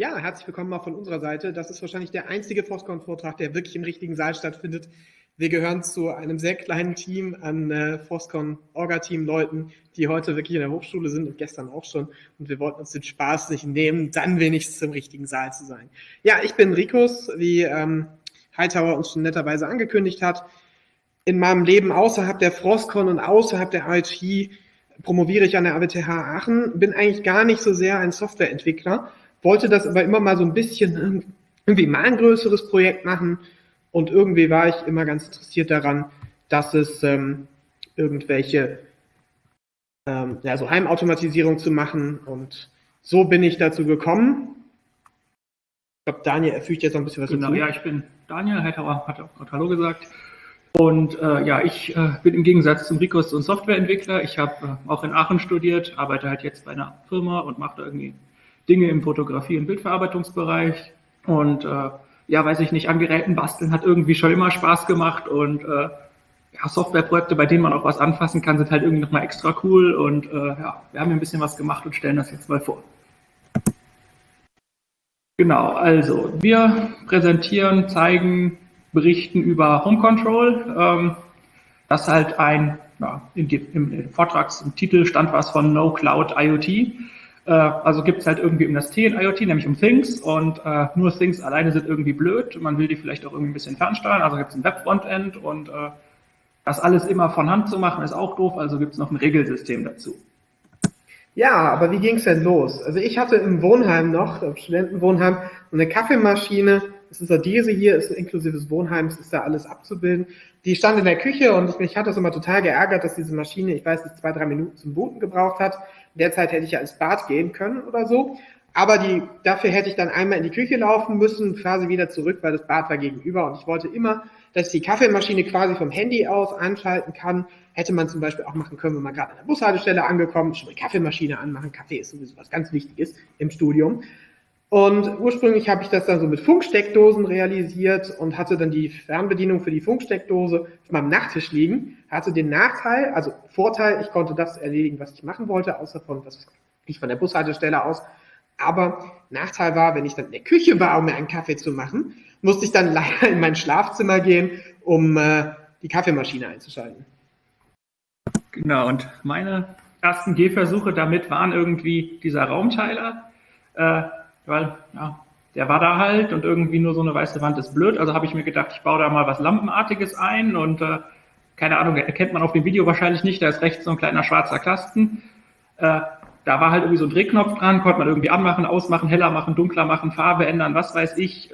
Ja, herzlich willkommen auch von unserer Seite. Das ist wahrscheinlich der einzige Foscon-Vortrag, der wirklich im richtigen Saal stattfindet. Wir gehören zu einem sehr kleinen Team an Foscon-Orga-Team-Leuten, die heute wirklich in der Hochschule sind und gestern auch schon. Und wir wollten uns den Spaß nicht nehmen, dann wenigstens im richtigen Saal zu sein. Ja, ich bin Rikus, wie Hightower uns schon netterweise angekündigt hat. In meinem Leben außerhalb der Foscon und außerhalb der IT promoviere ich an der RWTH Aachen, bin eigentlich gar nicht so sehr ein Softwareentwickler, wollte das aber immer mal so ein bisschen irgendwie mal ein größeres Projekt machen. Und irgendwie war ich immer ganz interessiert daran, dass es irgendwelche so Heimautomatisierung zu machen. Und so bin ich dazu gekommen. Ich glaube, Daniel fügt jetzt noch ein bisschen was hinzu. Ja, ich bin Daniel, Hightower hat auch gerade Hallo gesagt. Und ich bin im Gegensatz zum Rikus und Softwareentwickler. Ich habe auch in Aachen studiert, arbeite halt jetzt bei einer Firma und mache da irgendwie Dinge im Fotografie- und Bildverarbeitungsbereich. Und weiß ich nicht, an Geräten basteln hat irgendwie schon immer Spaß gemacht und Softwareprojekte, bei denen man auch was anfassen kann, sind halt irgendwie nochmal extra cool und wir haben hier ein bisschen was gemacht und stellen das jetzt mal vor. Genau, also wir präsentieren, zeigen, berichten über Home Control. Das halt ein, im Vortragstitel stand was von No Cloud IoT. Also gibt es halt irgendwie um das T in IoT, nämlich um Things, und nur Things alleine sind irgendwie blöd. Man will die vielleicht auch irgendwie ein bisschen fernsteuern, also gibt es ein Web-Frontend und das alles immer von Hand zu machen ist auch doof, also gibt es noch ein Regelsystem dazu. Ja, aber wie ging es denn los? Also ich hatte im Wohnheim noch, im Studentenwohnheim, eine Kaffeemaschine, das ist ja diese hier, ist inklusive des Wohnheims, ist da alles abzubilden. Die stand in der Küche und mich hat das immer total geärgert, dass diese Maschine, ich weiß nicht, 2-3 Minuten zum Booten gebraucht hat. Derzeit hätte ich ja ins Bad gehen können oder so, aber dafür hätte ich dann einmal in die Küche laufen müssen, quasi wieder zurück, weil das Bad war gegenüber und ich wollte immer, dass ich die Kaffeemaschine quasi vom Handy aus anschalten kann. Hätte man zum Beispiel auch machen können, wenn man gerade an der Bushaltestelle angekommen ist, schon die Kaffeemaschine anmachen. Kaffee ist sowieso was ganz Wichtiges im Studium. Und ursprünglich habe ich das dann so mit Funksteckdosen realisiert und hatte dann die Fernbedienung für die Funksteckdose auf meinem Nachttisch liegen. Hatte den Nachteil, also Vorteil, ich konnte das erledigen, was ich machen wollte, außer was ich von der Bushaltestelle aus. Aber Nachteil war, wenn ich dann in der Küche war, um mir einen Kaffee zu machen, musste ich dann leider in mein Schlafzimmer gehen, um die Kaffeemaschine einzuschalten. Genau, und meine ersten Gehversuche damit waren irgendwie dieser Raumteiler, weil der war da halt und irgendwie nur so eine weiße Wand ist blöd. Also habe ich mir gedacht, ich baue da mal was Lampenartiges ein und keine Ahnung, erkennt man auf dem Video wahrscheinlich nicht, da ist rechts so ein kleiner schwarzer Kasten. Da war halt irgendwie so ein Drehknopf dran, konnte man irgendwie anmachen, ausmachen, heller machen, dunkler machen, Farbe ändern, was weiß ich.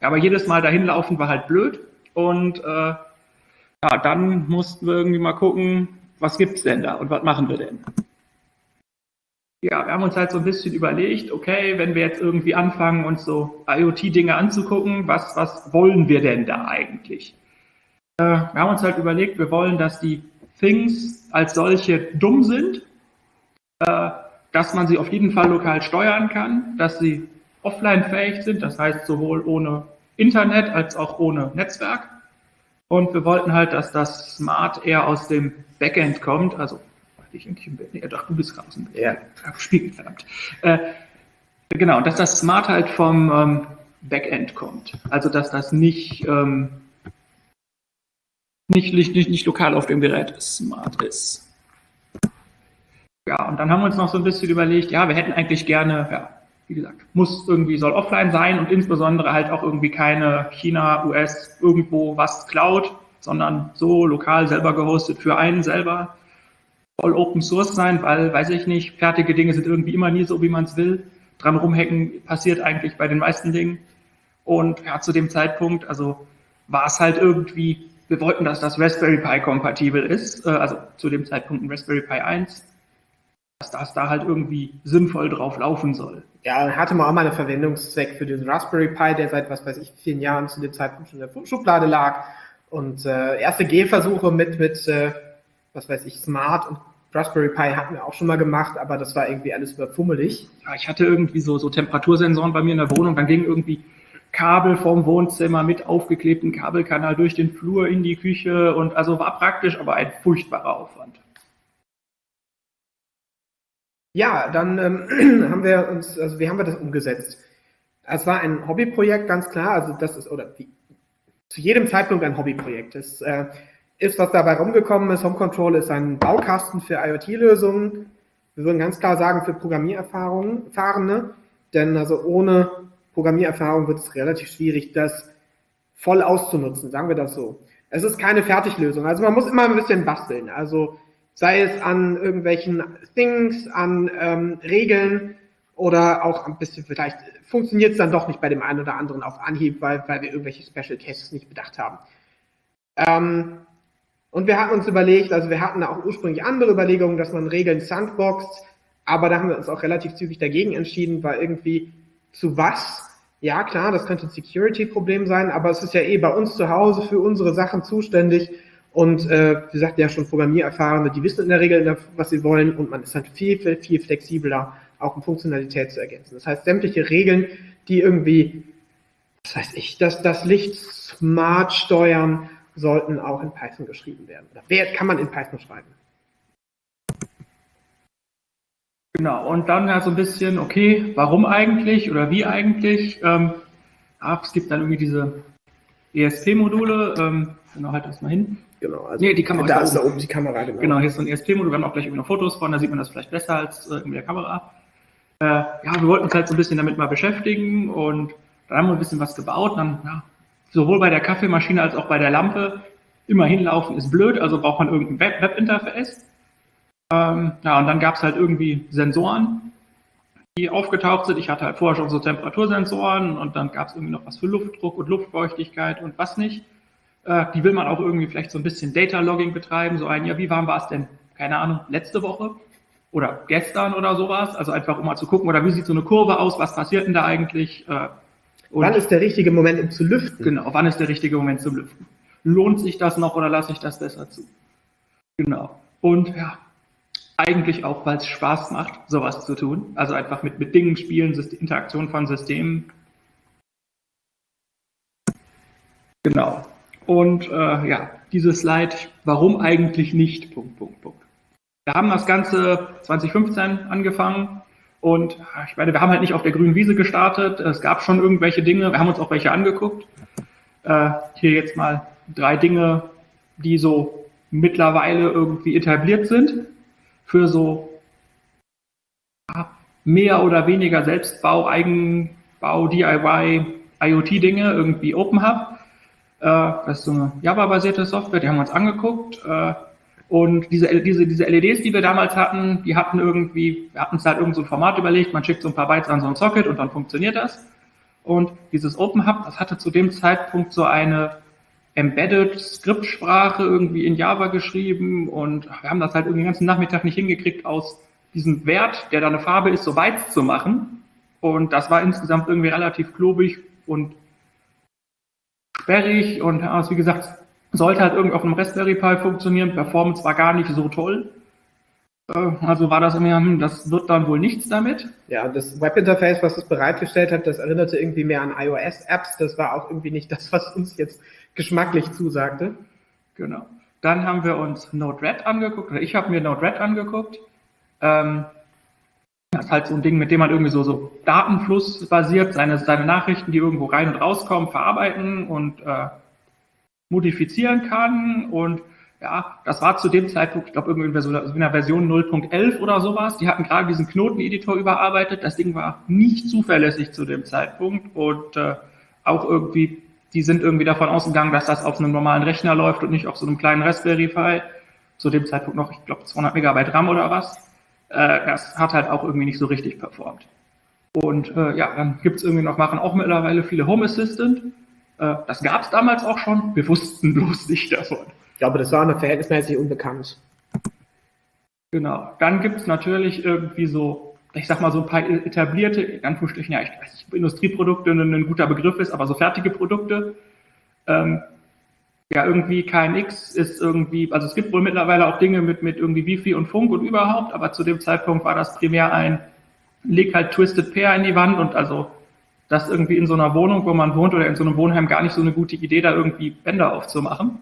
Aber jedes Mal dahin laufen war halt blöd und dann mussten wir irgendwie mal gucken, was gibt's denn da und was machen wir denn? Ja, wir haben uns halt so ein bisschen überlegt, okay, wenn wir jetzt irgendwie anfangen, uns so IoT-Dinge anzugucken, was wollen wir denn da eigentlich? Wir haben uns halt überlegt, wir wollen, dass die Things als solche dumm sind, dass man sie auf jeden Fall lokal steuern kann, dass sie offline-fähig sind, das heißt sowohl ohne Internet als auch ohne Netzwerk. Und wir wollten halt, dass das Smart eher aus dem Backend kommt, also ich im Bett. Nee, doch, du bist gerade aus dem Bett. Ja. Spiegel, verdammt. Genau, dass das Smart halt vom Backend kommt. Also, dass das nicht lokal auf dem Gerät smart ist. Ja, und dann haben wir uns noch so ein bisschen überlegt, wir hätten eigentlich gerne, wie gesagt, soll offline sein und insbesondere halt auch irgendwie keine China, US, irgendwo was Cloud, sondern so lokal selber gehostet für einen selber. Voll Open Source sein, weil, weiß ich nicht, fertige Dinge sind irgendwie immer nie so, wie man es will. Dran rumhacken passiert eigentlich bei den meisten Dingen. Und zu dem Zeitpunkt, also war es halt irgendwie, wir wollten, dass das Raspberry Pi kompatibel ist, also zu dem Zeitpunkt ein Raspberry Pi 1, dass das da halt irgendwie sinnvoll drauf laufen soll. Ja, hatte man auch mal einen Verwendungszweck für den Raspberry Pi, der seit, vielen Jahren zu dem Zeitpunkt schon in der Schublade lag. Und erste Gehversuche mit Smart und Raspberry Pi hatten wir auch schon mal gemacht, aber das war irgendwie alles überfummelig. Ja, ich hatte irgendwie so Temperatursensoren bei mir in der Wohnung, dann ging irgendwie Kabel vom Wohnzimmer mit aufgeklebten Kabelkanal durch den Flur in die Küche und also war praktisch, aber ein furchtbarer Aufwand. Ja, dann haben wir das umgesetzt. Es war ein Hobbyprojekt, ganz klar. Also das ist, oder die, zu jedem Zeitpunkt ein Hobbyprojekt. Das ist, was dabei rumgekommen ist. Home Control ist ein Baukasten für IoT-Lösungen. Wir würden ganz klar sagen, für Programmiererfahrene. Denn also ohne Programmiererfahrung wird es relativ schwierig, das voll auszunutzen, sagen wir das so. Es ist keine Fertiglösung. Also man muss immer ein bisschen basteln. Also sei es an irgendwelchen Things, an Regeln oder auch ein bisschen, vielleicht funktioniert es dann doch nicht bei dem einen oder anderen auf Anhieb, weil wir irgendwelche Special Cases nicht bedacht haben. Und wir hatten uns überlegt, also wir hatten auch ursprünglich andere Überlegungen, dass man Regeln sandboxt, aber da haben wir uns auch relativ zügig dagegen entschieden, weil irgendwie zu was? Ja, klar, das könnte ein Security-Problem sein, aber es ist ja eh bei uns zu Hause für unsere Sachen zuständig und wir sagten ja schon, Programmiererfahrene, die wissen in der Regel, was sie wollen und man ist halt viel flexibler, auch um Funktionalität zu ergänzen. Das heißt, sämtliche Regeln, die irgendwie, was weiß ich, das Licht smart steuern, sollten auch in Python geschrieben werden. Oder wer kann man in Python schreiben? Genau, und dann ja so ein bisschen, okay, warum eigentlich oder wie eigentlich? Es gibt dann irgendwie diese ESP-Module, genau, halt erstmal hin. Genau, also nee, die Kamera da ist da oben die Kamera, genau. Genau, hier ist so ein ESP-Modul, wir haben auch gleich irgendwie noch Fotos von, da sieht man das vielleicht besser als in der Kamera. Ja, wir wollten uns halt so ein bisschen damit mal beschäftigen und dann haben wir ein bisschen was gebaut. Dann, ja, sowohl bei der Kaffeemaschine als auch bei der Lampe, immer hinlaufen ist blöd, also braucht man irgendein Web-Interface. Ja, und dann gab es halt irgendwie Sensoren, die aufgetaucht sind. Ich hatte halt vorher schon so Temperatursensoren und dann gab es irgendwie noch was für Luftdruck und Luftfeuchtigkeit und was nicht. Die will man auch irgendwie vielleicht so ein bisschen Data-Logging betreiben. So ein, ja, wie warm war es denn? Keine Ahnung, letzte Woche oder gestern oder sowas. Also einfach, um mal zu gucken, oder wie sieht so eine Kurve aus? Was passiert denn da eigentlich? Und wann ist der richtige Moment, um zu lüften? Genau, wann ist der richtige Moment zum Lüften? Lohnt sich das noch oder lasse ich das besser zu? Genau. Und ja, eigentlich auch, weil es Spaß macht, sowas zu tun. Also einfach mit Dingen spielen, Interaktion von Systemen. Genau. Und ja, diese Slide, warum eigentlich nicht, ... Wir haben das Ganze 2015 angefangen und ich meine, wir haben halt nicht auf der grünen Wiese gestartet. Es gab schon irgendwelche Dinge, wir haben uns auch welche angeguckt. Hier jetzt mal 3 Dinge, die so mittlerweile irgendwie etabliert sind. Für so mehr oder weniger Selbstbau, Eigenbau, DIY, IoT-Dinge, irgendwie OpenHAB. Das ist so eine Java-basierte Software, die haben wir uns angeguckt. Und diese LEDs, die wir damals hatten, die hatten irgendwie, wir hatten uns halt irgend so ein Format überlegt, man schickt so ein paar Bytes an so ein Socket und dann funktioniert das. Und dieses OpenHAB, das hatte zu dem Zeitpunkt so eine Embedded-Skriptsprache irgendwie in Java geschrieben und wir haben das halt irgendwie den ganzen Nachmittag nicht hingekriegt, aus diesem Wert, der da eine Farbe ist, so Bytes zu machen. Und das war insgesamt irgendwie relativ klobig und sperrig und also wie gesagt, sollte halt irgendwie auf einem Raspberry Pi funktionieren, Performance war gar nicht so toll. Also war das irgendwie, das wird dann wohl nichts damit. Ja, das Webinterface, was es bereitgestellt hat, das erinnerte irgendwie mehr an iOS-Apps. Das war auch irgendwie nicht das, was uns jetzt geschmacklich zusagte. Genau. Dann haben wir uns Node-RED angeguckt, oder ich habe mir Node-RED angeguckt. Das ist halt so ein Ding, mit dem man irgendwie so Datenfluss basiert, seine Nachrichten, die irgendwo rein und rauskommen, verarbeiten und modifizieren kann. Und ja, das war zu dem Zeitpunkt, ich glaube, irgendwie so in der Version 0.11 oder sowas. Die hatten gerade diesen Knoteneditor überarbeitet. Das Ding war nicht zuverlässig zu dem Zeitpunkt. Und auch irgendwie, die sind irgendwie davon ausgegangen, dass das auf einem normalen Rechner läuft und nicht auf so einem kleinen Raspberry Pi. Zu dem Zeitpunkt noch, ich glaube, 200 Megabyte RAM oder was. Das hat halt auch irgendwie nicht so richtig performt. Und ja, dann gibt es irgendwie noch, machen auch mittlerweile viele Home Assistant. Das gab es damals auch schon. Wir wussten bloß nicht davon. Ich glaube, das war noch verhältnismäßig unbekannt. Genau. Dann gibt es natürlich irgendwie so, ich sag mal so ein paar etablierte, in Anführungsstrichen, ja, ich weiß nicht, Industrieprodukte ein guter Begriff ist, aber so fertige Produkte. Ja, irgendwie KNX ist irgendwie, also es gibt wohl mittlerweile auch Dinge mit irgendwie WiFi und Funk und überhaupt, aber zu dem Zeitpunkt war das primär ein, leg halt Twisted Pair in die Wand und also das irgendwie in so einer Wohnung, wo man wohnt oder in so einem Wohnheim gar nicht so eine gute Idee, da irgendwie Bänder aufzumachen.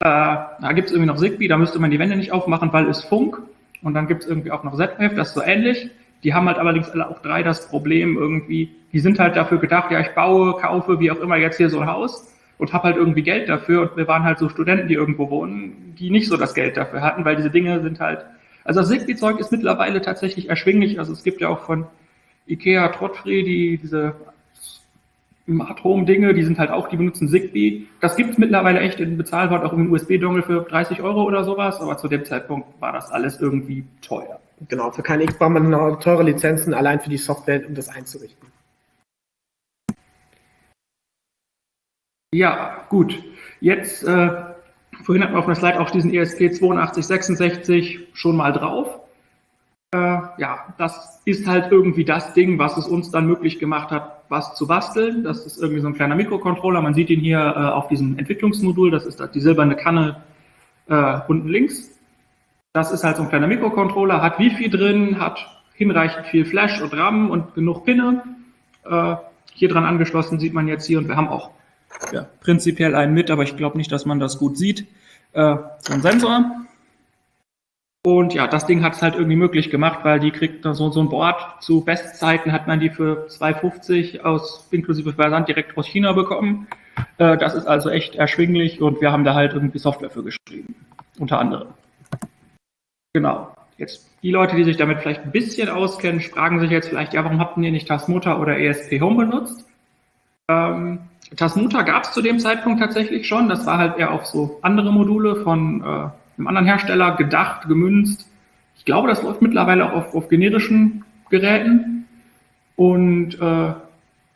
Da gibt es irgendwie noch Zigbee, da müsste man die Wände nicht aufmachen, weil es Funk. Und dann gibt es irgendwie auch noch Z-Wave, das ist so ähnlich. Die haben halt allerdings alle auch drei das Problem irgendwie, die sind halt dafür gedacht, ja, ich baue, kaufe, wie auch immer jetzt hier so ein Haus und habe halt irgendwie Geld dafür. Und wir waren halt so Studenten, die irgendwo wohnen, die nicht so das Geld dafür hatten, weil diese Dinge sind halt, also das Zigbee-Zeug ist mittlerweile tatsächlich erschwinglich. Also es gibt ja auch von IKEA Trådfri diese Smart Home Dinge, die sind halt auch, die benutzen Zigbee. Das gibt es mittlerweile echt in bezahlbar, auch im USB-Dongle für 30 € oder sowas. Aber zu dem Zeitpunkt war das alles irgendwie teuer. Genau, für KNX braucht man noch teure Lizenzen, allein für die Software, um das einzurichten. Ja, gut. Jetzt, vorhin hatten wir auf einer Slide auch diesen ESP8266 schon mal drauf. Ja, das ist halt irgendwie das Ding, was es uns dann möglich gemacht hat, was zu basteln. Das ist irgendwie so ein kleiner Mikrocontroller. Man sieht ihn hier auf diesem Entwicklungsmodul. Das ist die silberne Kanne unten links. Das ist halt so ein kleiner Mikrocontroller, hat Wi-Fi drin, hat hinreichend viel Flash und RAM und genug Pinne. Hier dran angeschlossen sieht man jetzt hier, und wir haben auch prinzipiell einen mit, aber ich glaube nicht, dass man das gut sieht. So ein Sensor. Und ja, das Ding hat es halt irgendwie möglich gemacht, weil die kriegt so ein Board. Zu Bestzeiten hat man die für 2,50 aus inklusive Versand direkt aus China bekommen. Das ist also echt erschwinglich, und wir haben da halt irgendwie Software für geschrieben, unter anderem. Genau. Jetzt die Leute, die sich damit vielleicht ein bisschen auskennen, fragen sich jetzt vielleicht, ja, warum habt ihr nicht Tasmota oder ESP Home benutzt? Tasmota gab es zu dem Zeitpunkt tatsächlich schon. Das war halt eher auf so andere Module von einem anderen Hersteller gedacht, gemünzt. Ich glaube, das läuft mittlerweile auch auf generischen Geräten. Und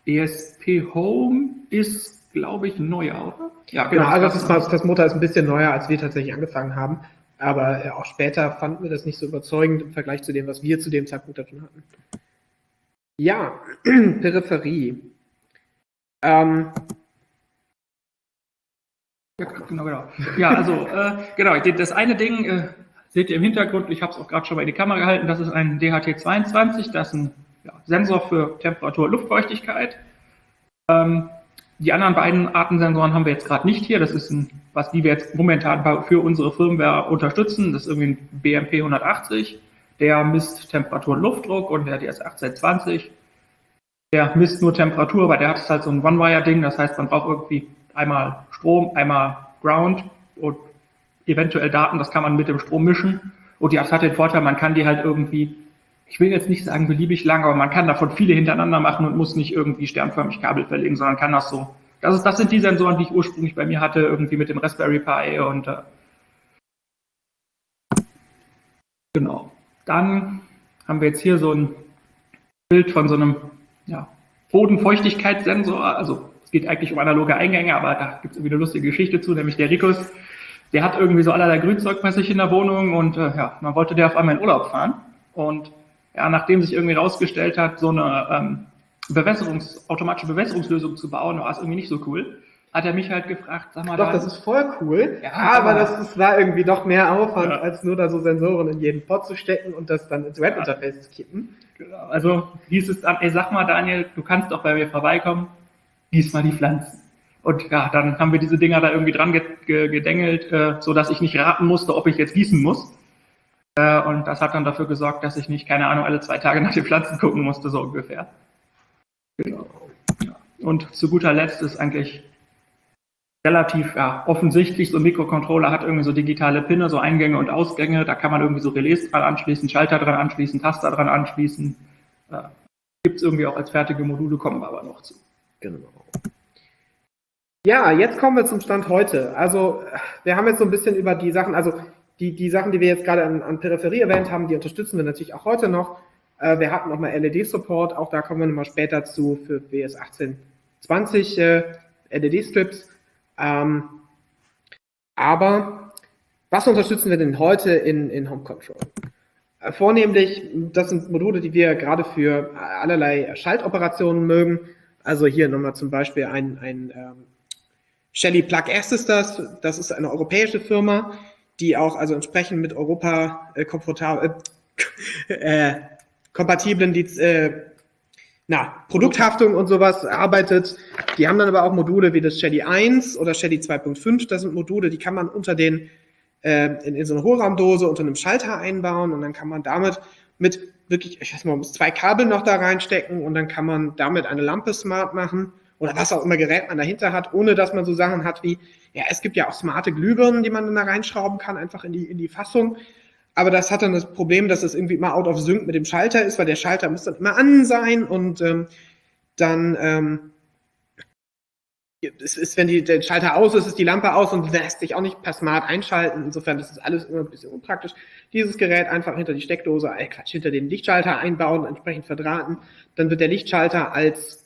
ESP Home ist, glaube ich, neuer, oder? Ja, genau. Also Tasmota ist ein bisschen neuer, als wir tatsächlich angefangen haben. Aber auch später fanden wir das nicht so überzeugend im Vergleich zu dem, was wir zu dem Zeitpunkt davon hatten. Ja, Peripherie. Genau. Ja, also genau, das eine Ding seht ihr im Hintergrund, ich habe es auch gerade schon mal in die Kamera gehalten, das ist ein DHT22, das ist ein Sensor für Temperatur und Luftfeuchtigkeit. Die anderen beiden Arten Sensoren haben wir jetzt gerade nicht hier. Das ist ein, was die wir jetzt momentan für unsere Firmware unterstützen. Das ist irgendwie ein BMP180. Der misst Temperatur und Luftdruck, und der DS1820. Der misst nur Temperatur, weil der hat halt so ein One-Wire-Ding. Das heißt, man braucht irgendwie einmal Strom, einmal Ground und eventuell Daten. Das kann man mit dem Strom mischen. Und die hat den Vorteil, man kann die halt irgendwie, ich will jetzt nicht sagen beliebig lang, aber man kann davon viele hintereinander machen und muss nicht irgendwie sternförmig Kabel verlegen, sondern kann das so. Das sind die Sensoren, die ich ursprünglich bei mir hatte, irgendwie mit dem Raspberry Pi und genau. Dann haben wir jetzt hier so ein Bild von so einem Bodenfeuchtigkeitssensor. Also es geht eigentlich um analoge Eingänge, aber da gibt es irgendwie eine lustige Geschichte zu, nämlich der Rikus, der hat irgendwie so allerlei Grünzeug bei sich in der Wohnung, und man wollte der auf einmal in Urlaub fahren, und ja, nachdem sich irgendwie rausgestellt hat, so eine automatische Bewässerungslösung zu bauen, war es irgendwie nicht so cool, hat er mich halt gefragt, sag mal... Doch, das ist voll cool, ja, aber das war irgendwie doch mehr Aufwand, als nur da so Sensoren in jeden Pod zu stecken und das dann ins Webinterface zu kippen. Genau. Also hieß es dann, ey, sag mal Daniel, du kannst doch bei mir vorbeikommen, diesmal die Pflanzen. Und ja, dann haben wir diese Dinger da irgendwie dran gedengelt, sodass ich nicht raten musste, ob ich jetzt gießen muss. Und das hat dann dafür gesorgt, dass ich nicht, keine Ahnung, alle 2 Tage nach den Pflanzen gucken musste, so ungefähr. Genau. Und zu guter Letzt ist eigentlich relativ offensichtlich, so ein Mikrocontroller hat irgendwie so digitale Pinne, so Eingänge und Ausgänge, da kann man irgendwie so Relais dran anschließen, Schalter dran anschließen, Taster dran anschließen. Gibt es irgendwie auch als fertige Module, kommen wir aber noch zu. Genau. Ja, jetzt kommen wir zum Stand heute. Also wir haben jetzt so ein bisschen über die Sachen, also die Sachen, die wir jetzt gerade an Peripherie erwähnt haben, die unterstützen wir natürlich auch heute noch. Wir hatten nochmal LED-Support, auch da kommen wir nochmal später zu, für WS1820 LED-Strips. Aber was unterstützen wir denn heute in Home Control? Vornehmlich, das sind Module, die wir gerade für allerlei Schaltoperationen mögen. Also hier nochmal zum Beispiel ein Shelly Plug ist das. Das ist eine europäische Firma, die auch also entsprechend mit Europa kompatiblen Produkthaftung und sowas arbeitet. Die haben dann aber auch Module wie das Shelly 1 oder Shelly 2.5. Das sind Module, die kann man unter den in so eine Hohlraumdose unter einem Schalter einbauen, und dann kann man damit mit wirklich, ich weiß mal, man muss 2 Kabel noch da reinstecken und dann kann man damit eine Lampe smart machen oder was auch immer Gerät man dahinter hat, ohne dass man so Sachen hat wie, ja, es gibt ja auch smarte Glühbirnen, die man dann da reinschrauben kann, einfach in die Fassung. Aber das hat dann das Problem, dass es irgendwie immer out of sync mit dem Schalter ist, weil der Schalter muss dann immer an sein und dann, wenn der Schalter aus ist, ist die Lampe aus und lässt sich auch nicht per Smart einschalten. Insofern ist das alles immer ein bisschen unpraktisch. Dieses Gerät einfach hinter die Steckdose, hinter den Lichtschalter einbauen, entsprechend verdrahten. Dann wird der Lichtschalter als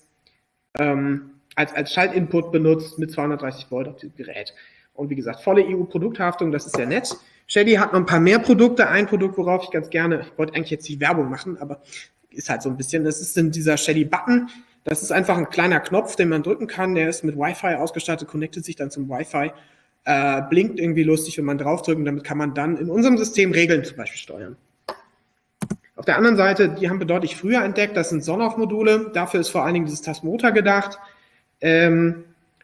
Schaltinput benutzt mit 230 Volt auf diesem Gerät. Und wie gesagt, volle EU-Produkthaftung, das ist sehr nett. Shelly hat noch ein paar mehr Produkte. Ein Produkt, worauf ich ganz gerne, ich wollte eigentlich jetzt die Werbung machen, aber ist halt so ein bisschen, das ist in dieser Shelly Button. Das ist einfach ein kleiner Knopf, den man drücken kann. Der ist mit Wi-Fi ausgestattet, connectet sich dann zum Wi-Fi, blinkt irgendwie lustig, wenn man draufdrückt. Und damit kann man dann in unserem System Regeln zum Beispiel steuern. Auf der anderen Seite, die haben wir deutlich früher entdeckt, das sind Sonoff-Module. Dafür ist vor allen Dingen dieses Tasmota gedacht.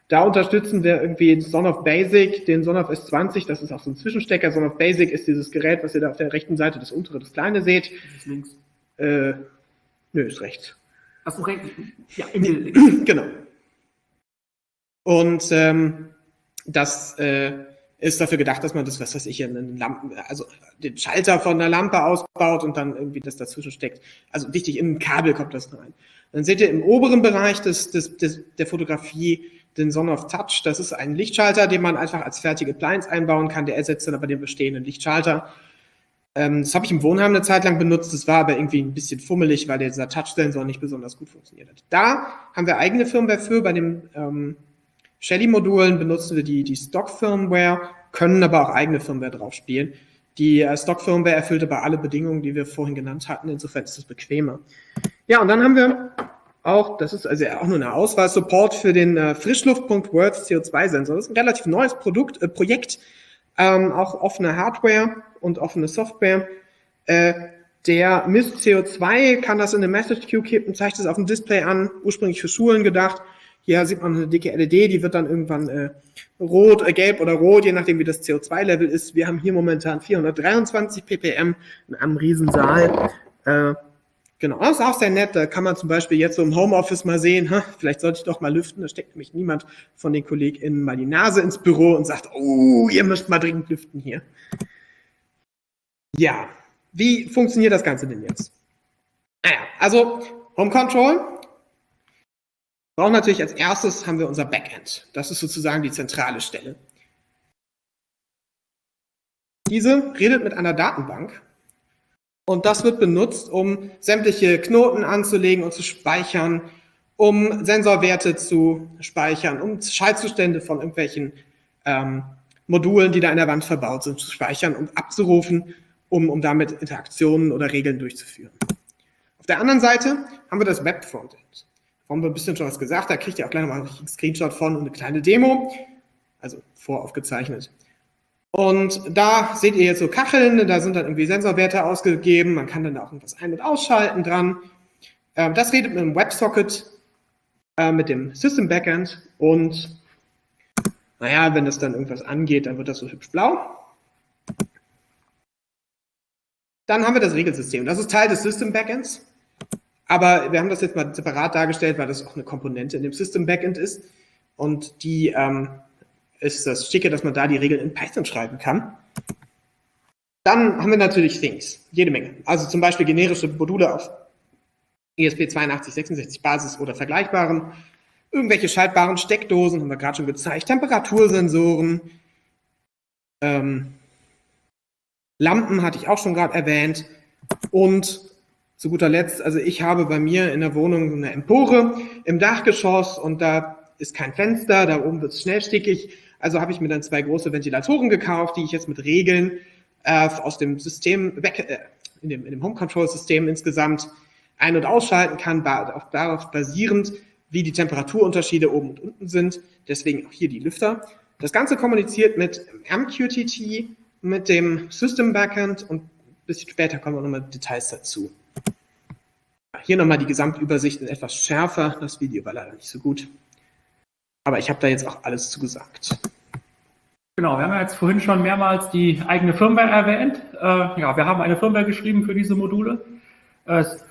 Da unterstützen wir irgendwie Sonoff Basic, den Sonoff S20, das ist auch so ein Zwischenstecker. Sonoff Basic ist dieses Gerät, was ihr da auf der rechten Seite, das untere, das kleine seht. Ist links. Nö, ist rechts. Ach so, rechts. Ja, in der links. Genau. Und das ist dafür gedacht, dass man das, was weiß ich, in Lampen, also den Schalter von der Lampe ausbaut und dann irgendwie das dazwischen steckt. Also wichtig, in ein Kabel kommt das rein. Dann seht ihr im oberen Bereich der Fotografie den Sonoff Touch, das ist ein Lichtschalter, den man einfach als fertige Appliance einbauen kann, der ersetzt dann aber den bestehenden Lichtschalter. Das habe ich im Wohnheim eine Zeit lang benutzt, das war aber irgendwie ein bisschen fummelig, weil dieser Touch-Sensor nicht besonders gut funktioniert hat. Da haben wir eigene Firmware für, bei den Shelly-Modulen benutzen wir die Stock-Firmware, können aber auch eigene Firmware drauf spielen. Die Stock-Firmware erfüllt aber alle Bedingungen, die wir vorhin genannt hatten, insofern ist es bequemer. Ja, und dann haben wir auch, das ist also auch nur eine Auswahl, Support für den Frischluft.worth CO2-Sensor. Das ist ein relativ neues Projekt, auch offene Hardware und offene Software. Der misst CO2, kann das in eine Message Queue kippen, zeigt es auf dem Display an, ursprünglich für Schulen gedacht. Hier sieht man eine dicke LED, die wird dann irgendwann rot, gelb oder rot, je nachdem wie das CO2-Level ist. Wir haben hier momentan 423 ppm in einem Riesensaal. Genau, das ist auch sehr nett, da kann man zum Beispiel jetzt so im Homeoffice mal sehen, vielleicht sollte ich doch mal lüften, da steckt nämlich niemand von den KollegInnen mal die Nase ins Büro und sagt, oh, ihr müsst mal dringend lüften hier. Ja, wie funktioniert das Ganze denn jetzt? Naja, also Home Control braucht natürlich als erstes, haben wir unser Backend. Das ist sozusagen die zentrale Stelle. Diese redet mit einer Datenbank. Und das wird benutzt, um sämtliche Knoten anzulegen und zu speichern, um Sensorwerte zu speichern, um Schaltzustände von irgendwelchen Modulen, die da in der Wand verbaut sind, zu speichern und abzurufen, um damit Interaktionen oder Regeln durchzuführen. Auf der anderen Seite haben wir das Web-Frontend. Da haben wir ein bisschen schon was gesagt, da kriegt ihr auch gleich nochmal einen Screenshot von und eine kleine Demo, also voraufgezeichnet. Und da seht ihr jetzt so Kacheln, da sind dann irgendwie Sensorwerte ausgegeben, man kann dann auch irgendwas ein- und ausschalten dran. Das redet mit dem WebSocket, mit dem System Backend und naja, wenn das dann irgendwas angeht, dann wird das so hübsch blau. Dann haben wir das Regelsystem, das ist Teil des System Backends, aber wir haben das jetzt mal separat dargestellt, weil das auch eine Komponente in dem System Backend ist und die ist das Schicke, dass man da die Regeln in Python schreiben kann. Dann haben wir natürlich Things, jede Menge. Also zum Beispiel generische Module auf ESP8266 Basis oder vergleichbaren, irgendwelche schaltbaren Steckdosen, haben wir gerade schon gezeigt, Temperatursensoren, Lampen hatte ich auch schon gerade erwähnt und zu guter Letzt, also ich habe bei mir in der Wohnung eine Empore im Dachgeschoss und da ist kein Fenster, da oben wird es schnell stickig. Also habe ich mir dann 2 große Ventilatoren gekauft, die ich jetzt mit Regeln aus dem System, in dem Home-Control-System insgesamt ein- und ausschalten kann, auch darauf basierend, wie die Temperaturunterschiede oben und unten sind. Deswegen auch hier die Lüfter. Das Ganze kommuniziert mit MQTT, mit dem System-Backend und ein bisschen später kommen auch nochmal Details dazu. Hier nochmal die Gesamtübersicht in etwas schärfer. Das Video war leider nicht so gut. Aber ich habe da jetzt auch alles zugesagt. Genau, wir haben ja jetzt vorhin schon mehrmals die eigene Firmware erwähnt. Ja, wir haben eine Firmware geschrieben für diese Module. Es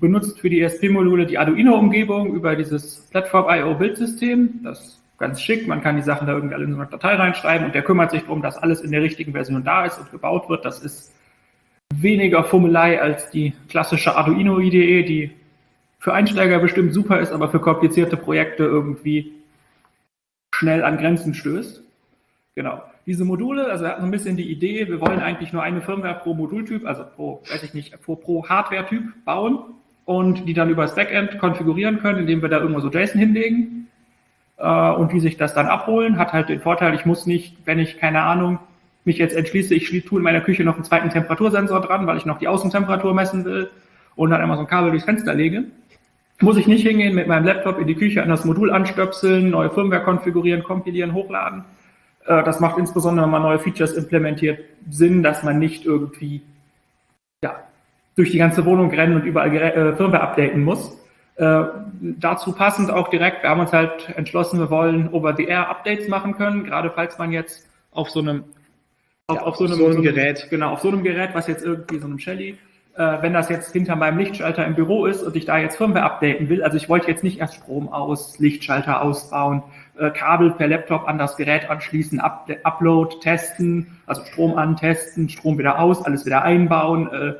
benutzt für die ESP-Module die Arduino-Umgebung über dieses Plattform-IO-Bildsystem. Das ist ganz schick, man kann die Sachen da irgendwie alle in so eine Datei reinschreiben und der kümmert sich darum, dass alles in der richtigen Version da ist und gebaut wird. Das ist weniger Fummelei als die klassische Arduino-IDE, die für Einsteiger bestimmt super ist, aber für komplizierte Projekte irgendwie schnell an Grenzen stößt. Genau. Diese Module, also wir hatten so ein bisschen die Idee, wir wollen eigentlich nur eine Firmware pro Modultyp, also pro Hardware-Typ bauen und die dann über das Backend konfigurieren können, indem wir da irgendwo so JSON hinlegen und die sich das dann abholen. Hat halt den Vorteil, ich muss nicht, wenn ich, keine Ahnung, mich jetzt entschließe, ich tue in meiner Küche noch einen zweiten Temperatursensor dran, weil ich noch die Außentemperatur messen will und dann einmal so ein Kabel durchs Fenster lege. Muss ich nicht hingehen mit meinem Laptop in die Küche, an das Modul anstöpseln, neue Firmware konfigurieren, kompilieren, hochladen. Das macht insbesondere, wenn man neue Features implementiert, Sinn, dass man nicht irgendwie durch die ganze Wohnung rennen und überall Firmware updaten muss. Dazu passend auch direkt, wir haben uns halt entschlossen, wir wollen Over-the-Air-Updates machen können, gerade falls man jetzt auf so einem Gerät, was jetzt irgendwie so einem Shelly, wenn das jetzt hinter meinem Lichtschalter im Büro ist und ich da jetzt Firmware updaten will, also ich wollte jetzt nicht erst Strom aus, Lichtschalter ausbauen, Kabel per Laptop an das Gerät anschließen, Upload testen, also Strom antesten, Strom wieder aus, alles wieder einbauen.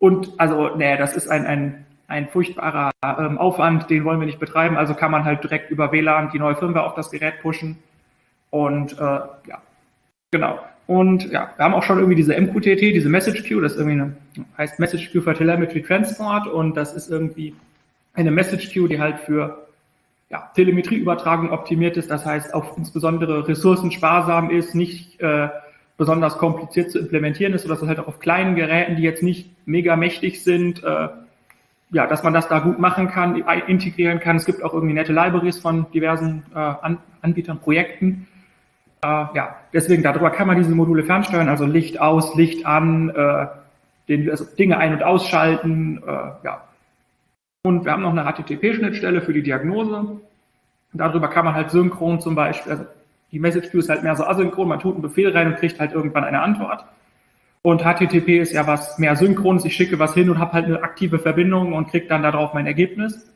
Das ist ein furchtbarer Aufwand, den wollen wir nicht betreiben. Also kann man halt direkt über WLAN die neue Firmware auf das Gerät pushen. Wir haben auch schon irgendwie diese MQTT, diese Message Queue, das ist irgendwie heißt Message Queue for Telemetry Transport und das ist irgendwie eine Message Queue, die halt für Telemetrieübertragung optimiert ist, das heißt auch insbesondere ressourcensparsam ist, nicht besonders kompliziert zu implementieren ist, sodass das halt auch auf kleinen Geräten, die jetzt nicht mega mächtig sind, dass man das da gut machen kann, integrieren kann. Es gibt auch irgendwie nette Libraries von diversen Anbietern, Projekten. Deswegen darüber kann man diese Module fernsteuern, also Licht aus, Licht an, Dinge ein- und ausschalten, Und wir haben noch eine HTTP-Schnittstelle für die Diagnose. Darüber kann man halt synchron zum Beispiel, also die Message Queue ist halt mehr so asynchron, man tut einen Befehl rein und kriegt halt irgendwann eine Antwort. Und HTTP ist ja was mehr synchrones, ich schicke was hin und habe halt eine aktive Verbindung und kriege dann darauf mein Ergebnis.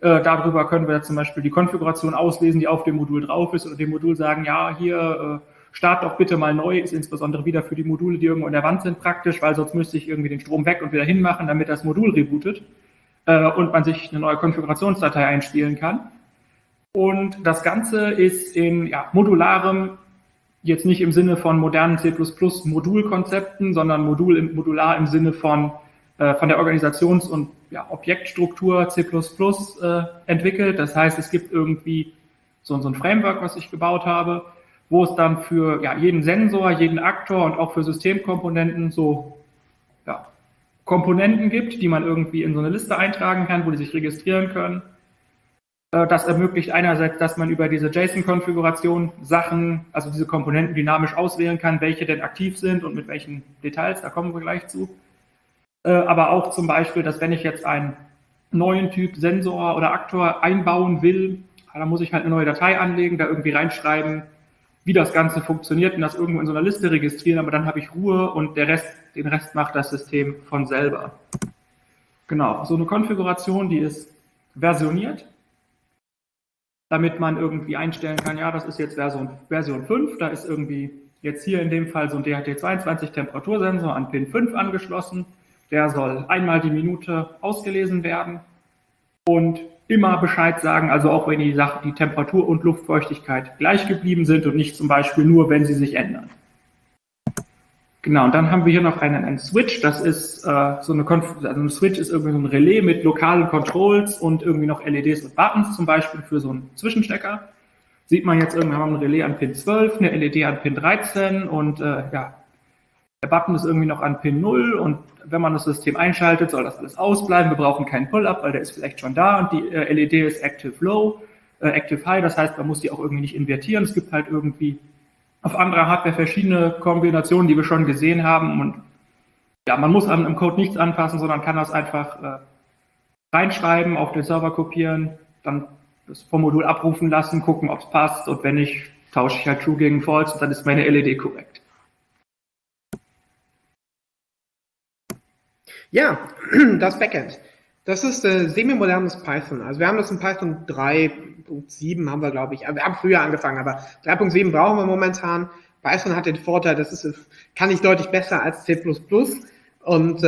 Darüber können wir zum Beispiel die Konfiguration auslesen, die auf dem Modul drauf ist oder dem Modul sagen, ja, hier start doch bitte mal neu, ist insbesondere wieder für die Module, die irgendwo in der Wand sind praktisch, weil sonst müsste ich irgendwie den Strom weg und wieder hinmachen, damit das Modul rebootet. Und man sich eine neue Konfigurationsdatei einspielen kann. Und das Ganze ist in modularem, jetzt nicht im Sinne von modernen C++-Modulkonzepten, sondern modular im Sinne von der Organisations- und Objektstruktur C++ entwickelt. Das heißt, es gibt irgendwie so ein Framework, was ich gebaut habe, wo es dann für jeden Sensor, jeden Aktor und auch für Systemkomponenten so Komponenten gibt, die man irgendwie in so eine Liste eintragen kann, wo die sich registrieren können. Das ermöglicht einerseits, dass man über diese JSON-Konfiguration Sachen, also diese Komponenten dynamisch auswählen kann, welche denn aktiv sind und mit welchen Details, da kommen wir gleich zu. Aber auch zum Beispiel, dass wenn ich jetzt einen neuen Typ Sensor oder Aktor einbauen will, dann muss ich halt eine neue Datei anlegen, da irgendwie reinschreiben, wie das Ganze funktioniert und das irgendwo in so einer Liste registrieren, aber dann habe ich Ruhe und den Rest macht das System von selber. Genau, so eine Konfiguration, die ist versioniert, damit man irgendwie einstellen kann, das ist jetzt Version 5, da ist irgendwie jetzt hier in dem Fall so ein DHT22 Temperatursensor an Pin 5 angeschlossen, der soll einmal die Minute ausgelesen werden und immer Bescheid sagen, also auch wenn die Temperatur und Luftfeuchtigkeit gleich geblieben sind und nicht zum Beispiel nur, wenn sie sich ändern. Genau, und dann haben wir hier noch einen Switch, das ist ein Switch ist irgendwie so ein Relais mit lokalen Controls und irgendwie noch LEDs und Buttons, zum Beispiel für so einen Zwischenstecker. Sieht man jetzt irgendwie, wir haben ein Relais an Pin 12, eine LED an Pin 13 und der Button ist irgendwie noch an Pin 0 und wenn man das System einschaltet, soll das alles ausbleiben. Wir brauchen keinen Pull-Up, weil der ist vielleicht schon da und die LED ist Active Low, Active High, das heißt, man muss die auch irgendwie nicht invertieren. Es gibt halt irgendwie auf anderer Hardware verschiedene Kombinationen, die wir schon gesehen haben und man muss im Code nichts anpassen, sondern kann das einfach reinschreiben, auf den Server kopieren, dann das vom Modul abrufen lassen, gucken, ob es passt und wenn nicht, tausche ich halt True gegen False und dann ist meine LED korrekt. Ja, das Backend. Das ist semi-modernes Python. Also wir haben das in Python 3.7 haben wir, glaube ich. Wir haben früher angefangen, aber 3.7 brauchen wir momentan. Python hat den Vorteil, das ist, kann ich deutlich besser als C++. Und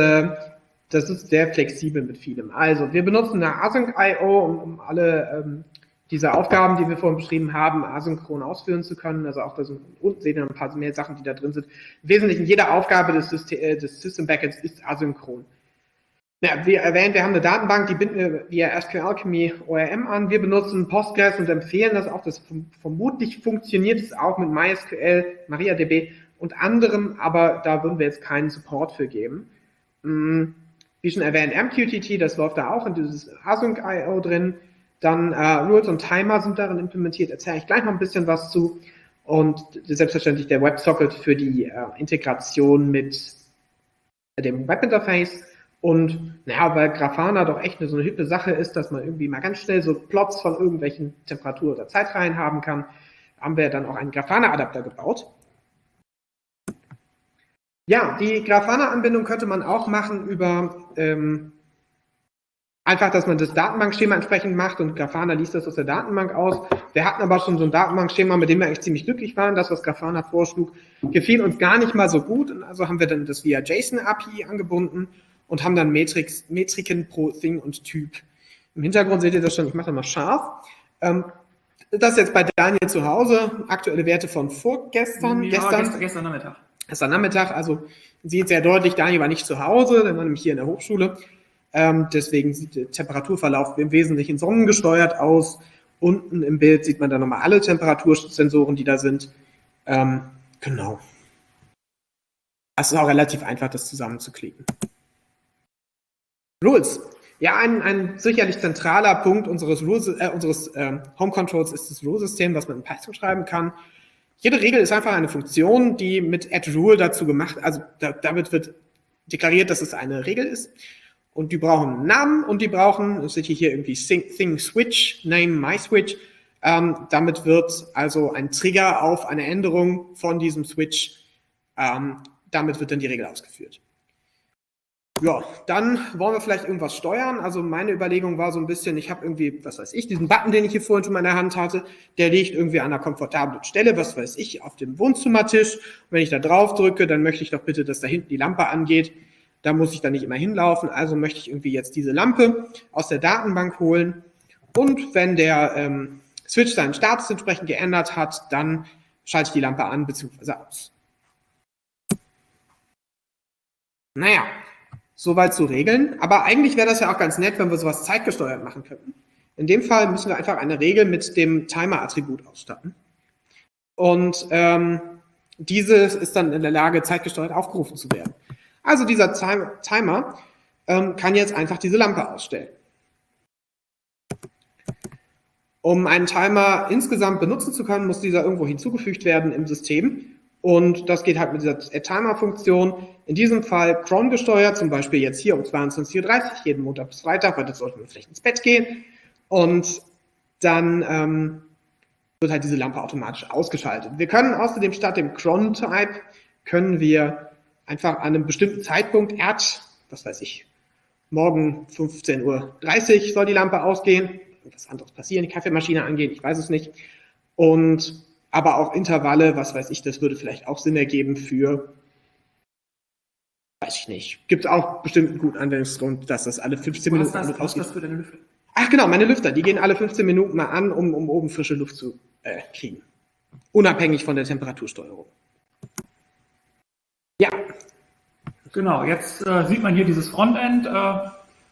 das ist sehr flexibel mit vielem. Also wir benutzen eine Async.io, um alle diese Aufgaben, die wir vorhin beschrieben haben, asynchron ausführen zu können. Also auch da sind, und sehen wir ein paar mehr Sachen, die da drin sind. Im Wesentlichen jede Aufgabe des System Backends ist asynchron. Ja, wie erwähnt, wir haben eine Datenbank, die binden wir via SQL-Alchemy ORM an. Wir benutzen Postgres und empfehlen das auch. Das vermutlich funktioniert es auch mit MySQL, MariaDB und anderem, aber da würden wir jetzt keinen Support für geben. Wie schon erwähnt, MQTT, das läuft da auch in dieses Async.io drin. Dann Rules und Timer sind darin implementiert. Erzähle ich gleich noch ein bisschen was zu. Und selbstverständlich der WebSocket für die Integration mit dem Webinterface. Und naja, weil Grafana doch echt so eine hübsche Sache ist, dass man irgendwie mal ganz schnell so Plots von irgendwelchen Temperatur- oder Zeitreihen haben kann, haben wir dann auch einen Grafana-Adapter gebaut. Ja, die Grafana-Anbindung könnte man auch machen über einfach, dass man das Datenbankschema entsprechend macht und Grafana liest das aus der Datenbank aus. Wir hatten aber schon so ein Datenbankschema, mit dem wir eigentlich ziemlich glücklich waren. Das, was Grafana vorschlug, gefiel uns gar nicht mal so gut. Und also haben wir dann das via JSON-API angebunden und haben dann Metriken pro Thing und Typ. Im Hintergrund seht ihr das schon, ich mache das mal scharf. Das ist jetzt bei Daniel zu Hause, aktuelle Werte von vorgestern. Ja, gestern Nachmittag. Gestern Nachmittag, also sieht sehr deutlich, Daniel war nicht zu Hause, der war nämlich hier in der Hochschule. Deswegen sieht der Temperaturverlauf im Wesentlichen sonnengesteuert aus. Unten im Bild sieht man dann nochmal alle Temperatursensoren, die da sind. Genau. Es ist auch relativ einfach, das zusammenzuklicken. Rules. Ja, ein sicherlich zentraler Punkt unseres Home Controls ist das Rule-System, was man in Python schreiben kann. Jede Regel ist einfach eine Funktion, die mit addRule dazu gemacht, also damit wird deklariert, dass es eine Regel ist. Und die brauchen einen Namen und die brauchen, das seht ihr hier irgendwie Thing Switch, Name My Switch. Damit wird also ein Trigger auf eine Änderung von diesem Switch, damit wird dann die Regel ausgeführt. Ja, dann wollen wir vielleicht irgendwas steuern. Also meine Überlegung war so ein bisschen, ich habe irgendwie, was weiß ich, diesen Button, den ich hier vorhin schon mal in der Hand hatte, der liegt irgendwie an einer komfortablen Stelle, was weiß ich, auf dem Wohnzimmertisch. Und wenn ich da drauf drücke, dann möchte ich doch bitte, dass da hinten die Lampe angeht. Da muss ich dann nicht immer hinlaufen. Also möchte ich irgendwie jetzt diese Lampe aus der Datenbank holen. Und wenn der Switch seinen Status entsprechend geändert hat, dann schalte ich die Lampe an bzw. aus. Naja. Soweit zu regeln, aber eigentlich wäre das ja auch ganz nett, wenn wir sowas zeitgesteuert machen könnten. In dem Fall müssen wir einfach eine Regel mit dem Timer-Attribut ausstatten. Und dieses ist dann in der Lage, zeitgesteuert aufgerufen zu werden. Also dieser Timer kann jetzt einfach diese Lampe ausstellen. Um einen Timer insgesamt benutzen zu können, muss dieser irgendwo hinzugefügt werden im System. Und das geht halt mit dieser Timer-Funktion, in diesem Fall cron gesteuert, zum Beispiel jetzt hier um 22.30 Uhr, jeden Montag bis Freitag, weil das sollten wir vielleicht ins Bett gehen. Und dann wird halt diese Lampe automatisch ausgeschaltet. Wir können außerdem statt dem cron-Type, können wir einfach an einem bestimmten Zeitpunkt, was weiß ich, morgen 15.30 Uhr soll die Lampe ausgehen, irgendwas anderes passieren, die Kaffeemaschine angehen, ich weiß es nicht. Und aber auch Intervalle, was weiß ich, das würde vielleicht auch Sinn ergeben für, weiß ich nicht, gibt es auch bestimmt einen guten Anwendungsgrund, dass das alle 15 Minuten ausgeht. Was für deine Lüfter? Ach genau, meine Lüfter, die gehen alle 15 Minuten mal an, um oben frische Luft zu kriegen. Unabhängig von der Temperatursteuerung. Ja. Genau, jetzt sieht man hier dieses Frontend,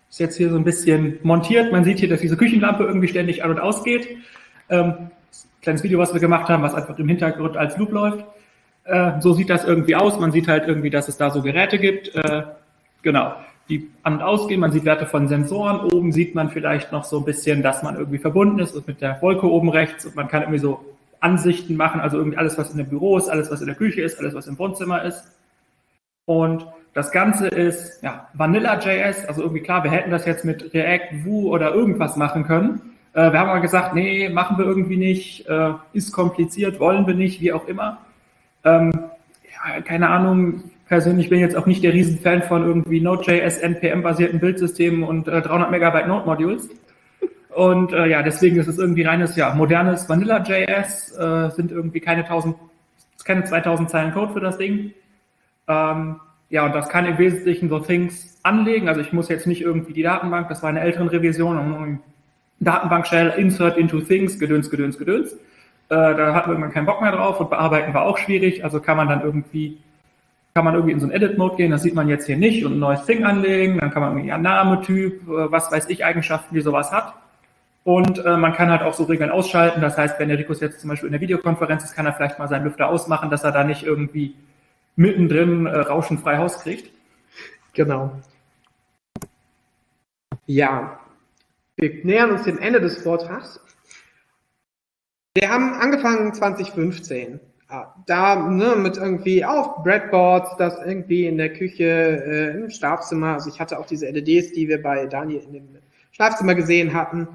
ist jetzt hier so ein bisschen montiert. Man sieht hier, dass diese Küchenlampe irgendwie ständig an- und ausgeht. Kleines Video, was wir gemacht haben, was einfach im Hintergrund als Loop läuft. So sieht das irgendwie aus. Man sieht halt irgendwie, dass es da so Geräte gibt. Genau, die an- und ausgehen. Man sieht Werte von Sensoren. Oben sieht man vielleicht noch so ein bisschen, dass man irgendwie verbunden ist und mit der Wolke oben rechts. Und man kann irgendwie so Ansichten machen. Also irgendwie alles, was in dem Büro ist, alles, was in der Küche ist, alles, was im Wohnzimmer ist. Und das Ganze ist ja, Vanilla.js. Also irgendwie klar, wir hätten das jetzt mit React, Vue oder irgendwas machen können. Wir haben aber gesagt, nee, machen wir irgendwie nicht, ist kompliziert, wollen wir nicht, wie auch immer. Ja, keine Ahnung, persönlich bin jetzt auch nicht der Riesenfan von irgendwie Node.js, NPM-basierten Bildsystemen und 300 Megabyte Node-Modules. Und ja, deswegen ist es irgendwie reines, ja, modernes Vanilla.js, sind irgendwie keine 2000 Zeilen Code für das Ding. Ja, und das kann im Wesentlichen so Things anlegen. Also ich muss jetzt nicht irgendwie die Datenbank, das war eine älteren Revision, Datenbank-Shell, Insert into Things, Gedöns. Da hatten wir irgendwann keinen Bock mehr drauf und bearbeiten war auch schwierig. Also kann man irgendwie in so einen Edit-Mode gehen, das sieht man jetzt hier nicht, und ein neues Thing anlegen. Dann kann man irgendwie einen Name-Typ, was weiß ich, Eigenschaften, die sowas hat. Und man kann halt auch so Regeln ausschalten. Das heißt, wenn der Rikus jetzt zum Beispiel in der Videokonferenz ist, kann er vielleicht mal seinen Lüfter ausmachen, dass er da nicht irgendwie mittendrin rauschenfrei Haus kriegt. Genau. Ja, wir nähern uns dem Ende des Vortrags. Wir haben angefangen 2015. Da, ne, mit irgendwie auf Breadboards, das irgendwie in der Küche, im Schlafzimmer. Also ich hatte auch diese LEDs, die wir bei Daniel in dem Schlafzimmer gesehen hatten,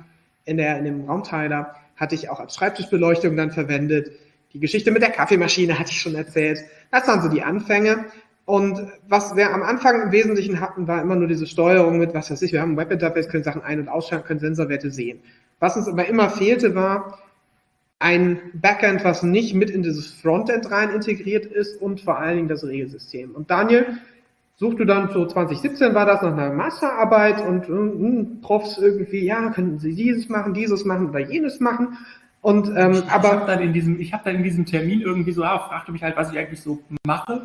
in dem Raumteiler, hatte ich auch als Schreibtischbeleuchtung dann verwendet. Die Geschichte mit der Kaffeemaschine hatte ich schon erzählt. Das waren so die Anfänge. Und was wir am Anfang im Wesentlichen hatten, war immer nur diese Steuerung mit, was weiß ich, wir haben ein Web-Interface, können Sachen ein- und ausschalten, können Sensorwerte sehen. Was uns aber immer fehlte, war ein Backend, was nicht mit in dieses Frontend rein integriert ist, und vor allen Dingen das Regelsystem. Und Daniel suchte dann so 2017 war das, nach einer Masterarbeit und Profs irgendwie, ja, könnten Sie dieses machen oder jenes machen. Und, aber ich habe dann in diesem Termin irgendwie so, ja, fragte mich halt, was ich eigentlich so mache.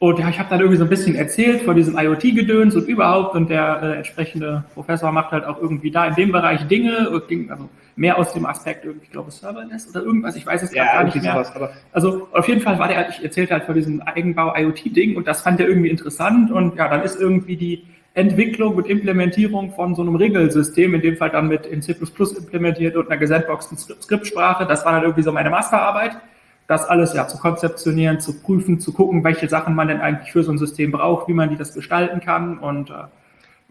Und ja, ich habe dann irgendwie so ein bisschen erzählt von diesem IoT-Gedöns und überhaupt, und der entsprechende Professor macht halt auch irgendwie da in dem Bereich Dinge, also mehr aus dem Aspekt irgendwie, ich glaube, Serverless oder irgendwas, ich weiß es gerade gar nicht mehr. Sowas, aber also auf jeden Fall war der, ich erzählte halt von diesem Eigenbau-IoT-Ding, und das fand er irgendwie interessant, und ja, dann ist irgendwie die Entwicklung und Implementierung von so einem Regelsystem, in dem Fall dann mit in C++ implementiert und einer gesandboxten Skriptsprache, das war dann irgendwie so meine Masterarbeit. Das alles ja zu konzeptionieren, zu prüfen, zu gucken, welche Sachen man denn eigentlich für so ein System braucht, wie man die das gestalten kann. Und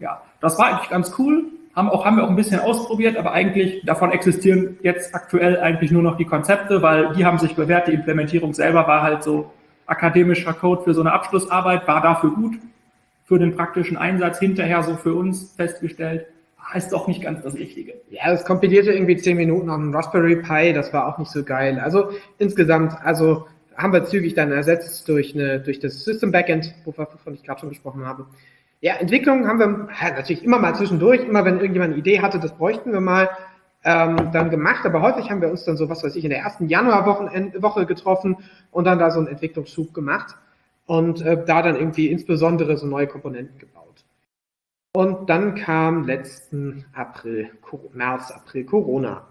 ja, das war eigentlich ganz cool. Haben wir auch ein bisschen ausprobiert, aber eigentlich davon existieren jetzt aktuell eigentlich nur noch die Konzepte, weil die haben sich bewährt. Die Implementierung selber war halt so akademischer Code für so eine Abschlussarbeit, war dafür gut, für den praktischen Einsatz hinterher so für uns festgestellt. Heißt doch nicht ganz das Richtige. Ja, das kompilierte irgendwie 10 Minuten auf dem Raspberry Pi, das war auch nicht so geil. Also insgesamt, also haben wir zügig dann ersetzt durch das System Backend, wovon ich gerade schon gesprochen habe. Ja, Entwicklung haben wir natürlich immer mal zwischendurch, immer wenn irgendjemand eine Idee hatte, das bräuchten wir mal, dann gemacht. Aber häufig haben wir uns dann so, was weiß ich, in der ersten Januarwoche getroffen und dann da so einen Entwicklungsschub gemacht und da dann irgendwie insbesondere so neue Komponenten gebaut. Und dann kam letzten März, April Corona.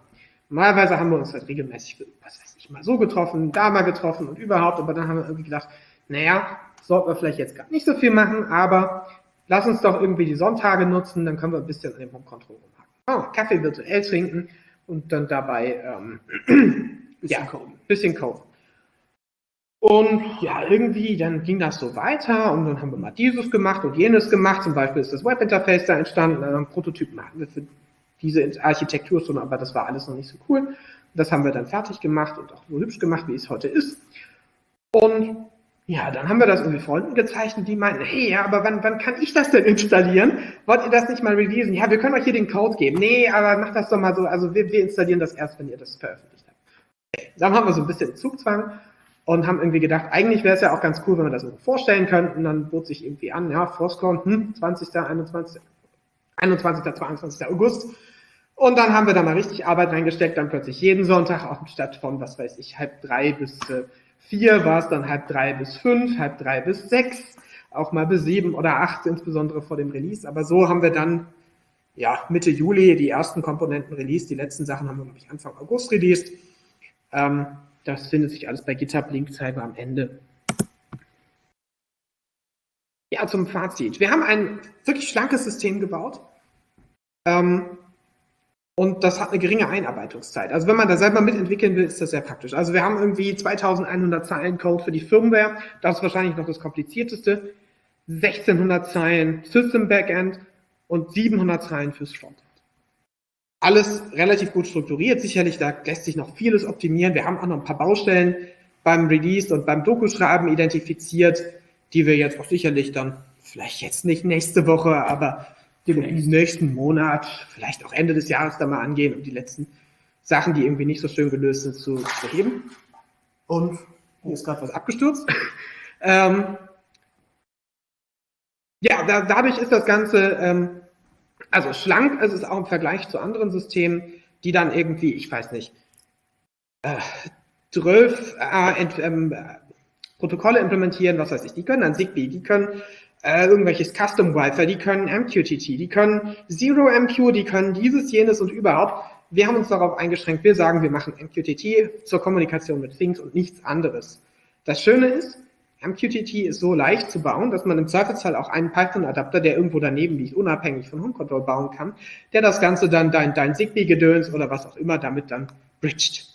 Normalerweise haben wir uns halt regelmäßig, was weiß ich, mal so getroffen, da mal getroffen und überhaupt. Aber dann haben wir irgendwie gedacht, naja, sollten wir vielleicht jetzt gar nicht so viel machen, aber lass uns doch irgendwie die Sonntage nutzen, dann können wir ein bisschen an dem Home Control rumhaken. Oh, Kaffee virtuell trinken und dann dabei ein bisschen coden. Und ja, irgendwie, dann ging das so weiter und dann haben wir mal dieses gemacht und jenes gemacht. Zum Beispiel ist das Webinterface da entstanden, dann einen Prototypen hatten wir für diese Architektur schon, aber das war alles noch nicht so cool. Das haben wir dann fertig gemacht und auch so hübsch gemacht, wie es heute ist. Und ja, dann haben wir das irgendwie Freunden gezeichnet, die meinten, hey, ja, aber wann kann ich das denn installieren? Wollt ihr das nicht mal releasen? Ja, wir können euch hier den Code geben. Nee, aber macht das doch mal so, also wir installieren das erst, wenn ihr das veröffentlicht habt. Okay. Dann haben wir so ein bisschen Zugzwang. Und haben irgendwie gedacht, eigentlich wäre es ja auch ganz cool, wenn wir das so vorstellen könnten. Dann bot sich irgendwie an, ja, Foscon, 21. August. Und dann haben wir da mal richtig Arbeit reingesteckt, dann plötzlich jeden Sonntag, auch anstatt von, was weiß ich, 14:30 bis 16 war es dann 14:30 bis 17, 15:30 bis 18, auch mal bis 19 oder 20 insbesondere vor dem Release. Aber so haben wir dann, ja, Mitte Juli die ersten Komponenten released, die letzten Sachen haben wir, glaube ich, Anfang August released. Das findet sich alles bei GitHub, Link zeigen wir am Ende. Ja, zum Fazit. Wir haben ein wirklich schlankes System gebaut, und das hat eine geringe Einarbeitungszeit. Also wenn man da selber mitentwickeln will, ist das sehr praktisch. Also wir haben irgendwie 2100 Zeilen Code für die Firmware, das ist wahrscheinlich noch das komplizierteste, 1600 Zeilen System Backend und 700 Zeilen fürs Frontend. Alles relativ gut strukturiert, sicherlich, da lässt sich noch vieles optimieren. Wir haben auch noch ein paar Baustellen beim Release und beim Doku-Schreiben identifiziert, die wir jetzt auch sicherlich dann, vielleicht jetzt nicht nächste Woche, aber im nächsten Monat, vielleicht auch Ende des Jahres da mal angehen, um die letzten Sachen, die irgendwie nicht so schön gelöst sind, zu beheben. Und hier ist gerade was abgestürzt. Ja, dadurch ist das Ganze, also schlank ist es auch im Vergleich zu anderen Systemen, die dann irgendwie, ich weiß nicht, 12 Protokolle implementieren, was weiß ich, die können dann Zigbee, die können irgendwelches Custom WiFi, die können MQTT, die können Zero MQ, die können dieses, jenes und überhaupt. Wir haben uns darauf eingeschränkt, wir sagen, wir machen MQTT zur Kommunikation mit Things und nichts anderes. Das Schöne ist, MQTT ist so leicht zu bauen, dass man im Zweifelsfall auch einen Python-Adapter, der irgendwo daneben liegt, unabhängig von Home Control bauen kann, der das Ganze dann dein Zigbee-Gedöns oder was auch immer damit dann bridgt.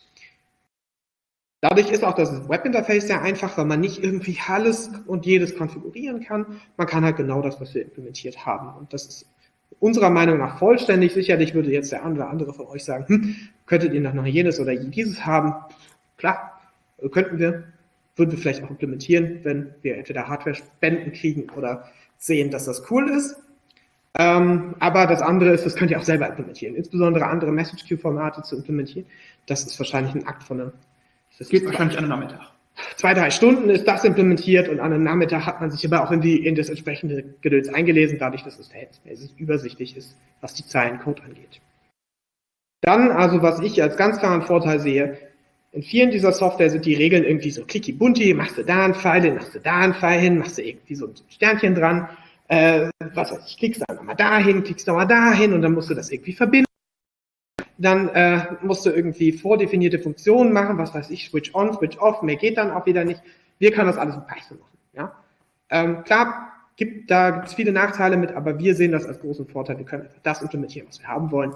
Dadurch ist auch das Webinterface sehr einfach, weil man nicht irgendwie alles und jedes konfigurieren kann. Man kann halt genau das, was wir implementiert haben. Und das ist unserer Meinung nach vollständig. Sicherlich würde jetzt der eine oder andere von euch sagen, könntet ihr noch jenes oder dieses haben? Klar, könnten wir. Würden wir vielleicht auch implementieren, wenn wir entweder Hardware-Spenden kriegen oder sehen, dass das cool ist. Aber das andere ist, das könnt ihr auch selber implementieren. Insbesondere andere Message-Queue-Formate zu implementieren, das ist wahrscheinlich ein Akt von einem... Das geht wahrscheinlich an einem Nachmittag. 2, 3 Stunden ist das implementiert und an einem Nachmittag hat man sich aber auch in das entsprechende Gedöns eingelesen, dadurch, dass es verhältnismäßig übersichtlich ist, was die Zeilen Code angeht. Dann, also was ich als ganz klaren Vorteil sehe, in vielen dieser Software sind die Regeln irgendwie so klicky-bunti, machst du da einen Pfeil hin, machst du da einen Pfeil hin, machst du irgendwie so ein Sternchen dran, was weiß ich, klickst da nochmal dahin, klickst nochmal dahin und dann musst du das irgendwie verbinden. Dann musst du irgendwie vordefinierte Funktionen machen, was weiß ich, switch on, switch off, mehr geht dann auch wieder nicht. Wir können das alles mit Python machen. Ja? Klar, da gibt es viele Nachteile mit, aber wir sehen das als großen Vorteil. Wir können das implementieren, was wir haben wollen.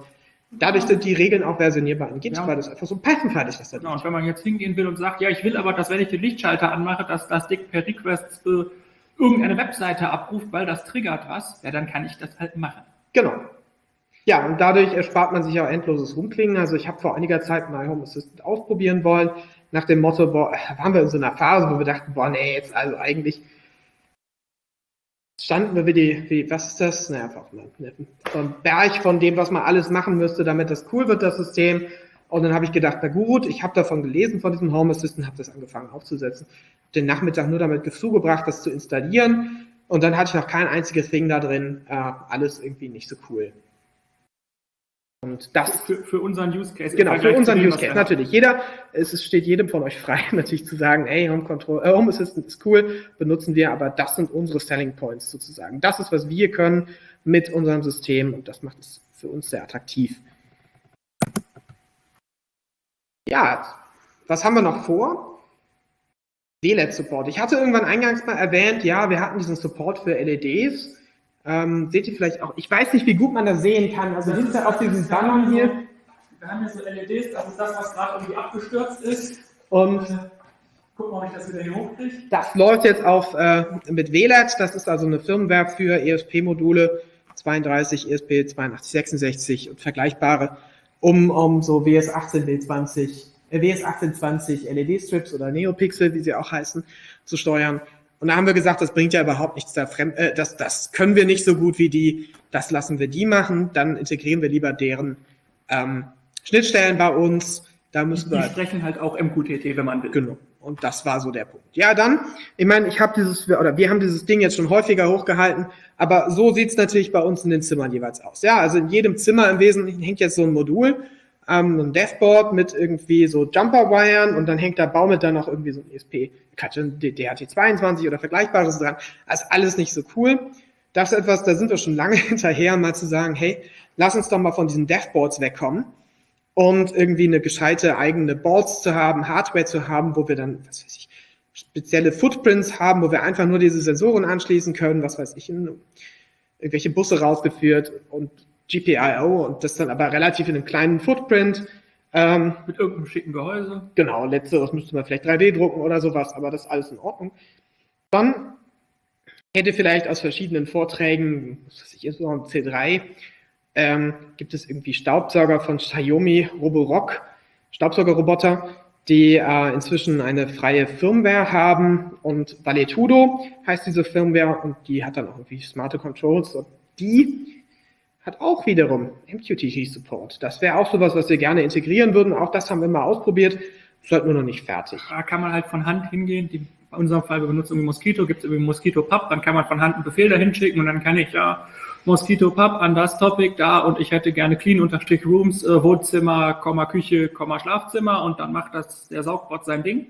Dadurch sind die Regeln auch versionierbar in Git, weil das einfach so Python-fertig ist. Genau, und wenn man jetzt hingehen will und sagt, ja, ich will aber, dass wenn ich den Lichtschalter anmache, dass das Ding per Request irgendeine Webseite abruft, weil das triggert was, ja, dann kann ich das halt machen. Genau. Ja, und dadurch erspart man sich auch endloses Rumklingen. Also ich habe vor einiger Zeit mal Home Assistant ausprobieren wollen, nach dem Motto, boah, waren wir in so einer Phase, wo wir dachten, boah, nee, jetzt also eigentlich standen wir wie was ist das? Naja, einfach mal ein Berg von dem, was man alles machen müsste, damit das cool wird, das System. Und dann habe ich gedacht, na gut, ich habe davon gelesen, von diesem Home Assistant, habe das angefangen aufzusetzen, habe den Nachmittag nur damit zugebracht, das zu installieren. Und dann hatte ich noch kein einziges Ding da drin, alles irgendwie nicht so cool. Und das für unseren Use Case. Genau, für unseren Use Case, natürlich. Es steht jedem von euch frei, natürlich zu sagen, hey, Home Assistant ist cool, benutzen wir, aber das sind unsere Selling Points sozusagen. Das ist, was wir können mit unserem System und das macht es für uns sehr attraktiv. Ja, was haben wir noch vor? WLAN-Support. Ich hatte irgendwann eingangs mal erwähnt, ja, wir hatten diesen Support für LEDs. Seht ihr vielleicht auch, ich weiß nicht, wie gut man das sehen kann, also siehst du auf diesen Bannern hier. Wir haben hier so LEDs, das ist das, was gerade irgendwie abgestürzt ist. Und gucken wir, ob ich das wieder hier hochkriege. Das läuft jetzt auf mit WLAT, das ist also eine Firmware für ESP-Module 32, ESP8266 und vergleichbare, um so WS1820 LED-Strips oder Neopixel, wie sie auch heißen, zu steuern. Und da haben wir gesagt, das bringt ja überhaupt nichts, das können wir nicht so gut wie die, das lassen wir die machen, dann integrieren wir lieber deren Schnittstellen bei uns. Da müssen wir sprechen halt auch MQTT, wenn man will. Genau, und das war so der Punkt. Ja, dann, ich meine, wir haben dieses Ding jetzt schon häufiger hochgehalten, aber so sieht es natürlich bei uns in den Zimmern jeweils aus. Ja, also in jedem Zimmer im Wesentlichen hängt jetzt so ein Modul, ein Deathboard mit irgendwie so Jumper-Wiren und dann hängt der Baum dann noch irgendwie so ein DHT22 oder Vergleichbares dran. Also alles nicht so cool. Das ist etwas, da sind wir schon lange hinterher, mal zu sagen, hey, lass uns doch mal von diesen Deathboards wegkommen und irgendwie eine gescheite eigene Boards zu haben, Hardware zu haben, wo wir dann, was weiß ich, spezielle Footprints haben, wo wir einfach nur diese Sensoren anschließen können, was weiß ich, irgendwelche Busse rausgeführt und GPIO und das dann aber relativ in einem kleinen Footprint. Mit irgendeinem schicken Gehäuse. Genau, letzteres müsste man vielleicht 3D drucken oder sowas, aber das ist alles in Ordnung. Dann hätte vielleicht aus verschiedenen Vorträgen, was weiß ich, insbesondere C3, gibt es irgendwie Staubsauger von Xiaomi, Roborock, Staubsaugerroboter, die inzwischen eine freie Firmware haben, und Valetudo heißt diese Firmware, und die hat dann auch irgendwie smarte Controls, und die hat auch wiederum MQTT-Support. Das wäre auch sowas, was wir gerne integrieren würden. Auch das haben wir mal ausprobiert, ist halt nur noch nicht fertig. Da kann man halt von Hand hingehen, die, in unserem Fall, wir benutzen irgendwie Mosquito, gibt es irgendwie Mosquito-Pub, dann kann man von Hand einen Befehl dahin schicken, und dann kann ich ja Mosquito-Pub an das Topic da, und ich hätte gerne clean-rooms, Wohnzimmer, Küche, Schlafzimmer, und dann macht das der Saugbot sein Ding.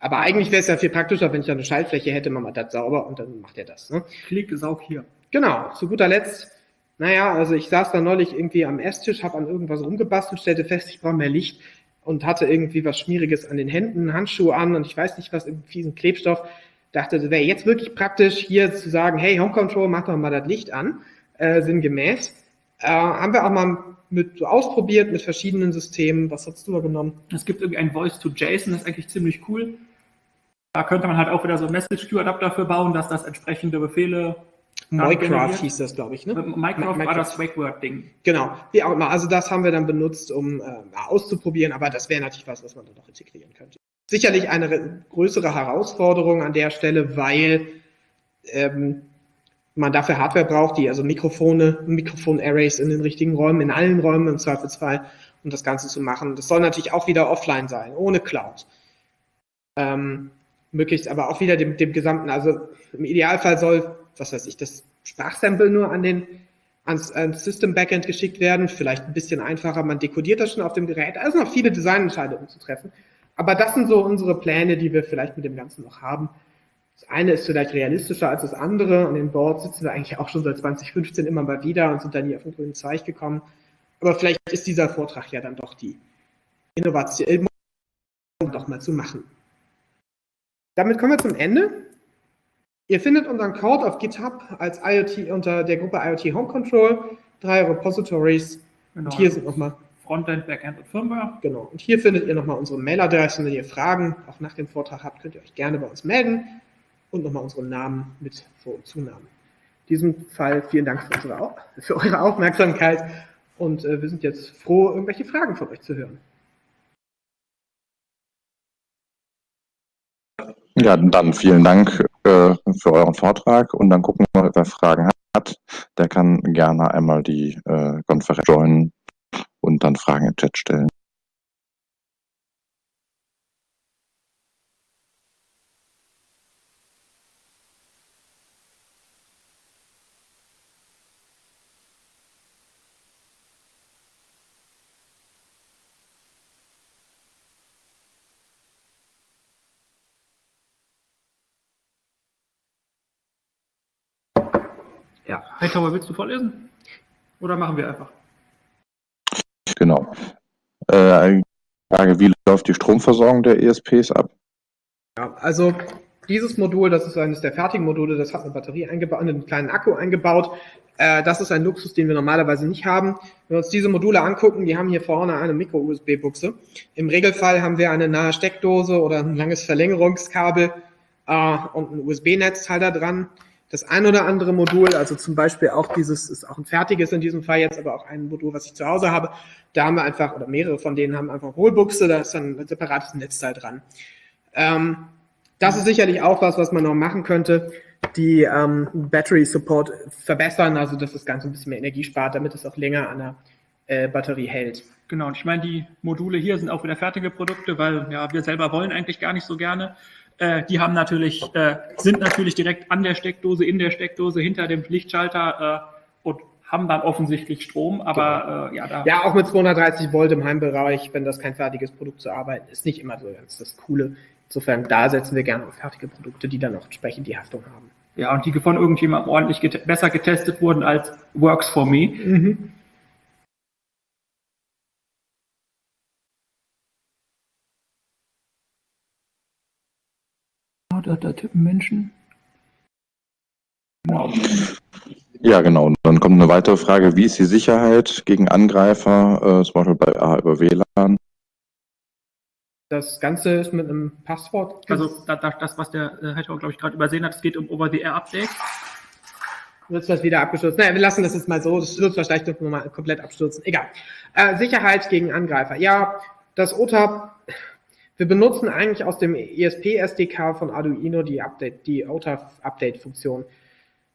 Aber eigentlich wäre es ja viel praktischer, wenn ich da eine Schaltfläche hätte, man macht das sauber und dann macht er das. Ne? Klick, saug hier. Genau, zu guter Letzt, naja, also ich saß da neulich irgendwie am Esstisch, habe an irgendwas rumgebastelt, stellte fest, ich brauche mehr Licht und hatte irgendwie was Schmieriges an den Händen, Handschuhe an und ich weiß nicht was, irgendwie fiesen Klebstoff. Dachte, das wäre jetzt wirklich praktisch, hier zu sagen, hey, Home Control, mach doch mal das Licht an, sinngemäß. Haben wir auch mal mit ausprobiert mit verschiedenen Systemen. Was hast du da genommen? Es gibt irgendwie ein Voice to JSON, das ist eigentlich ziemlich cool. Da könnte man halt auch wieder so einen Message-Queue-Adapter für bauen, dass das entsprechende Befehle... Minecraft hieß das, glaube ich, ne? Minecraft war das Wakeword-Ding. Genau, wie auch immer. Also das haben wir dann benutzt, um auszuprobieren, aber das wäre natürlich was, was man dann noch integrieren könnte. Sicherlich eine größere Herausforderung an der Stelle, weil man dafür Hardware braucht, die also Mikrofone, Mikrofon-Arrays in den richtigen Räumen, in allen Räumen im Zweifelsfall, um das Ganze zu machen. Das soll natürlich auch wieder offline sein, ohne Cloud. Möglichst aber auch wieder dem gesamten, also im Idealfall soll, was weiß ich, das Sprachsample nur ans System-Backend geschickt werden, vielleicht ein bisschen einfacher, man dekodiert das schon auf dem Gerät, also noch viele Designentscheidungen zu treffen. Aber das sind so unsere Pläne, die wir vielleicht mit dem Ganzen noch haben. Das eine ist vielleicht realistischer als das andere. An den Boards sitzen wir eigentlich auch schon seit 2015 immer mal wieder und sind dann nie auf den grünen Zweig gekommen. Aber vielleicht ist dieser Vortrag ja dann doch die Innovation, doch mal zu machen. Damit kommen wir zum Ende. Ihr findet unseren Code auf GitHub als IoT unter der Gruppe IoT Home Control, 3 Repositories. Genau. Und hier sind nochmal... Frontend, Backend und Firmware. Genau. Und hier findet ihr nochmal unsere Mailadressen. Wenn ihr Fragen auch nach dem Vortrag habt, könnt ihr euch gerne bei uns melden. Und nochmal unseren Namen mit Vor- und Zunamen. In diesem Fall vielen Dank für eure Aufmerksamkeit. Und wir sind jetzt froh, irgendwelche Fragen von euch zu hören. Ja, dann vielen Dank für euren Vortrag. Und dann gucken wir mal, wer Fragen hat. Der kann gerne einmal die Konferenz joinen und dann Fragen im Chat stellen. Ja, Heidauer, willst du vorlesen? Oder machen wir einfach? Genau. Eine Frage, wie läuft die Stromversorgung der ESPs ab? Ja, also dieses Modul, das ist eines der fertigen Module, das hat eine Batterie eingebaut, einen kleinen Akku eingebaut. Das ist ein Luxus, den wir normalerweise nicht haben. Wenn wir uns diese Module angucken, die haben hier vorne eine Micro-USB-Buchse. Im Regelfall haben wir eine nahe Steckdose oder ein langes Verlängerungskabel und ein USB-Netzteil da dran. Das ein oder andere Modul, also zum Beispiel auch dieses, ist auch ein fertiges in diesem Fall jetzt, aber auch ein Modul, was ich zu Hause habe, da haben wir einfach, oder mehrere von denen haben einfach Hohlbuchse, da ist dann ein separates Netzteil dran. Das ist sicherlich auch was man noch machen könnte, die Battery Support verbessern, also dass das Ganze ein bisschen mehr Energie spart, damit es auch länger an der Batterie hält. Genau, und ich meine, die Module hier sind auch wieder fertige Produkte, weil ja wir selber wollen eigentlich gar nicht so gerne. Die haben natürlich, sind natürlich direkt an der Steckdose, in der Steckdose, hinter dem Lichtschalter und haben dann offensichtlich Strom. Aber genau. Ja, auch mit 230 Volt im Heimbereich, wenn das kein fertiges Produkt zu arbeiten, ist nicht immer so ganz das Coole. Insofern, da setzen wir gerne auf fertige Produkte, die dann auch entsprechend die Haftung haben. Ja, und die von irgendjemandem ordentlich besser getestet wurden als Works for Me. Mhm. Da tippen Menschen. Genau. Ja, genau. Und dann kommt eine weitere Frage, wie ist die Sicherheit gegen Angreifer, zum Beispiel bei über WLAN? Das Ganze ist mit einem Passwort. Also das, was der Heidauer, glaube ich, gerade übersehen hat, es geht um Over-the-Air-Updates. Wird das wieder abgestürzt? Naja, wir lassen das jetzt mal so, das wird vielleicht noch mal komplett abstürzen. Egal. Sicherheit gegen Angreifer. Ja, das OTAP... Wir benutzen eigentlich aus dem ESP-SDK von Arduino die OTAF-Update-Funktion.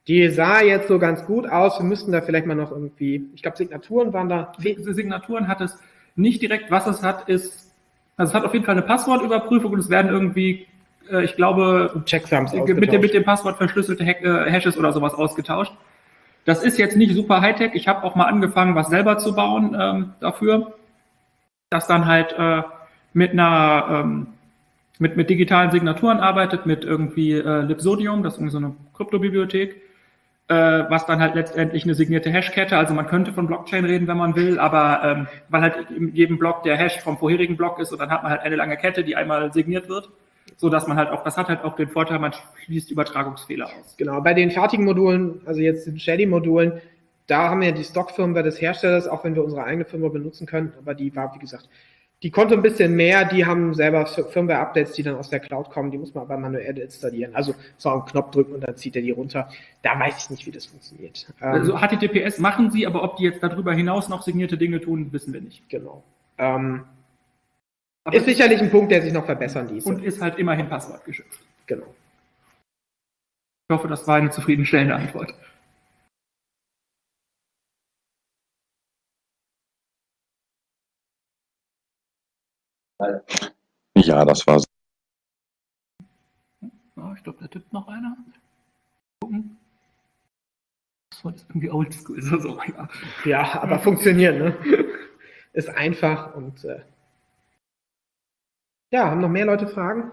Die sah jetzt so ganz gut aus. Wir müssten da vielleicht mal noch irgendwie, ich glaube, Signaturen waren da. Signaturen hat es nicht direkt. Was es hat, ist, also es hat auf jeden Fall eine Passwortüberprüfung und es werden irgendwie, ich glaube, Checksums mit dem Passwort verschlüsselte Hashes oder sowas ausgetauscht. Das ist jetzt nicht super Hightech. Ich habe auch mal angefangen, was selber zu bauen dafür, dass dann halt mit digitalen Signaturen arbeitet, mit irgendwie Libsodium, das ist irgendwie so eine Kryptobibliothek, was dann halt letztendlich eine signierte Hashkette, also man könnte von Blockchain reden, wenn man will, aber weil halt in jedem Block der Hash vom vorherigen Block ist und dann hat man halt eine lange Kette, die einmal signiert wird. So dass man halt auch, das hat halt auch den Vorteil, man schließt Übertragungsfehler aus. Genau, bei den fertigen Modulen, also jetzt den Shelly-Modulen, da haben wir die Stock-Firmware des Herstellers, auch wenn wir unsere eigene Firmware benutzen können, aber die war, wie gesagt, die konnte ein bisschen mehr, die haben selber Firmware-Updates, die dann aus der Cloud kommen, die muss man aber manuell installieren. Also so einen Knopf drücken und dann zieht er die runter. Da weiß ich nicht, wie das funktioniert. Also HTTPS machen sie, aber ob die jetzt darüber hinaus noch signierte Dinge tun, wissen wir nicht. Genau. Aber ist sicherlich ein Punkt, der sich noch verbessern ließ. Und ist halt immerhin passwortgeschützt. Genau. Ich hoffe, das war eine zufriedenstellende Antwort. Ja, das war's. Ich glaube, da tippt noch einer. Gucken. Das war jetzt irgendwie oldschool. So. Ja, aber funktioniert, ne? Ist einfach und... Ja, haben noch mehr Leute Fragen?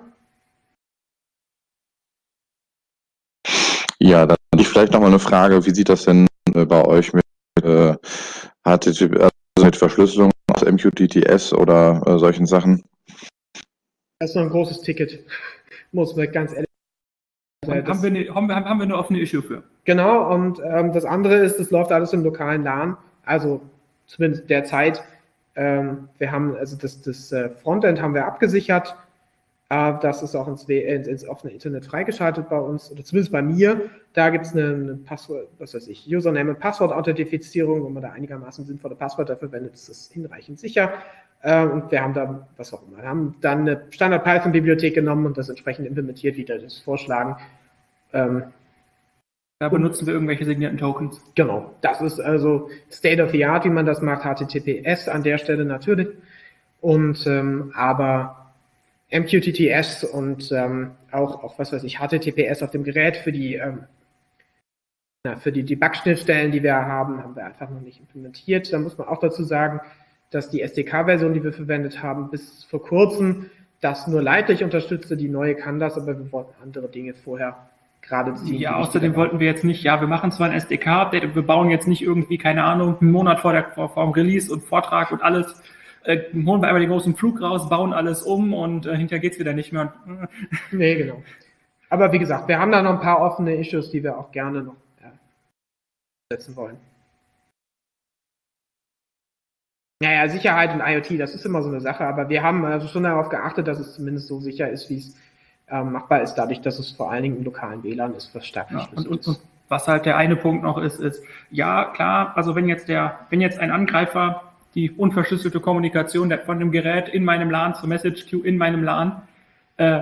Ja, dann hatte ich vielleicht nochmal eine Frage. Wie sieht das denn bei euch mit HTTP, also mit Verschlüsselung aus MQTTS oder solchen Sachen? Das ist noch ein großes Ticket, muss man ganz ehrlich sagen. Haben wir eine offene Issue für. Genau, und das andere ist, es läuft alles im lokalen LAN, also zumindest derzeit. Wir haben, also das Frontend haben wir abgesichert, das ist auch ins offene Internet freigeschaltet bei uns, oder zumindest bei mir, da gibt es eine Passwort, was weiß ich, Username- und Passwort-Authentifizierung, wenn man da einigermaßen sinnvolle Passwörter verwendet, ist das hinreichend sicher und wir haben da, was auch immer, wir haben dann eine Standard-Python-Bibliothek genommen und das entsprechend implementiert, wie das vorschlagen. Da benutzen wir irgendwelche signierten Tokens. Genau, das ist also State of the Art, wie man das macht, HTTPS an der Stelle natürlich. Und aber MQTTS und auch was weiß ich, HTTPS auf dem Gerät für die Debug-Schnittstellen, die wir haben, haben wir einfach noch nicht implementiert. Da muss man auch dazu sagen, dass die SDK-Version, die wir verwendet haben, bis vor kurzem das nur leidlich unterstützte. Die neue kann das, aber wir wollten andere Dinge vorher. Gerade ziehen, ja, außerdem wollten wir jetzt nicht, ja, wir machen zwar ein SDK-Update und wir bauen jetzt nicht irgendwie, keine Ahnung, einen Monat vor dem Release und Vortrag und alles, holen wir einmal den großen Flug raus, bauen alles um und hinterher geht's wieder nicht mehr. Und, nee, genau. Aber wie gesagt, wir haben da noch ein paar offene Issues, die wir auch gerne noch setzen wollen. Naja, Sicherheit und IoT, das ist immer so eine Sache, aber wir haben also schon darauf geachtet, dass es zumindest so sicher ist, wie es machbar ist, dadurch, dass es vor allen Dingen im lokalen WLAN ist, was stark verschlüsselt ist. Und was halt der eine Punkt noch ist, ja klar, also wenn jetzt ein Angreifer die unverschlüsselte Kommunikation von dem Gerät in meinem LAN zur Message Queue in meinem LAN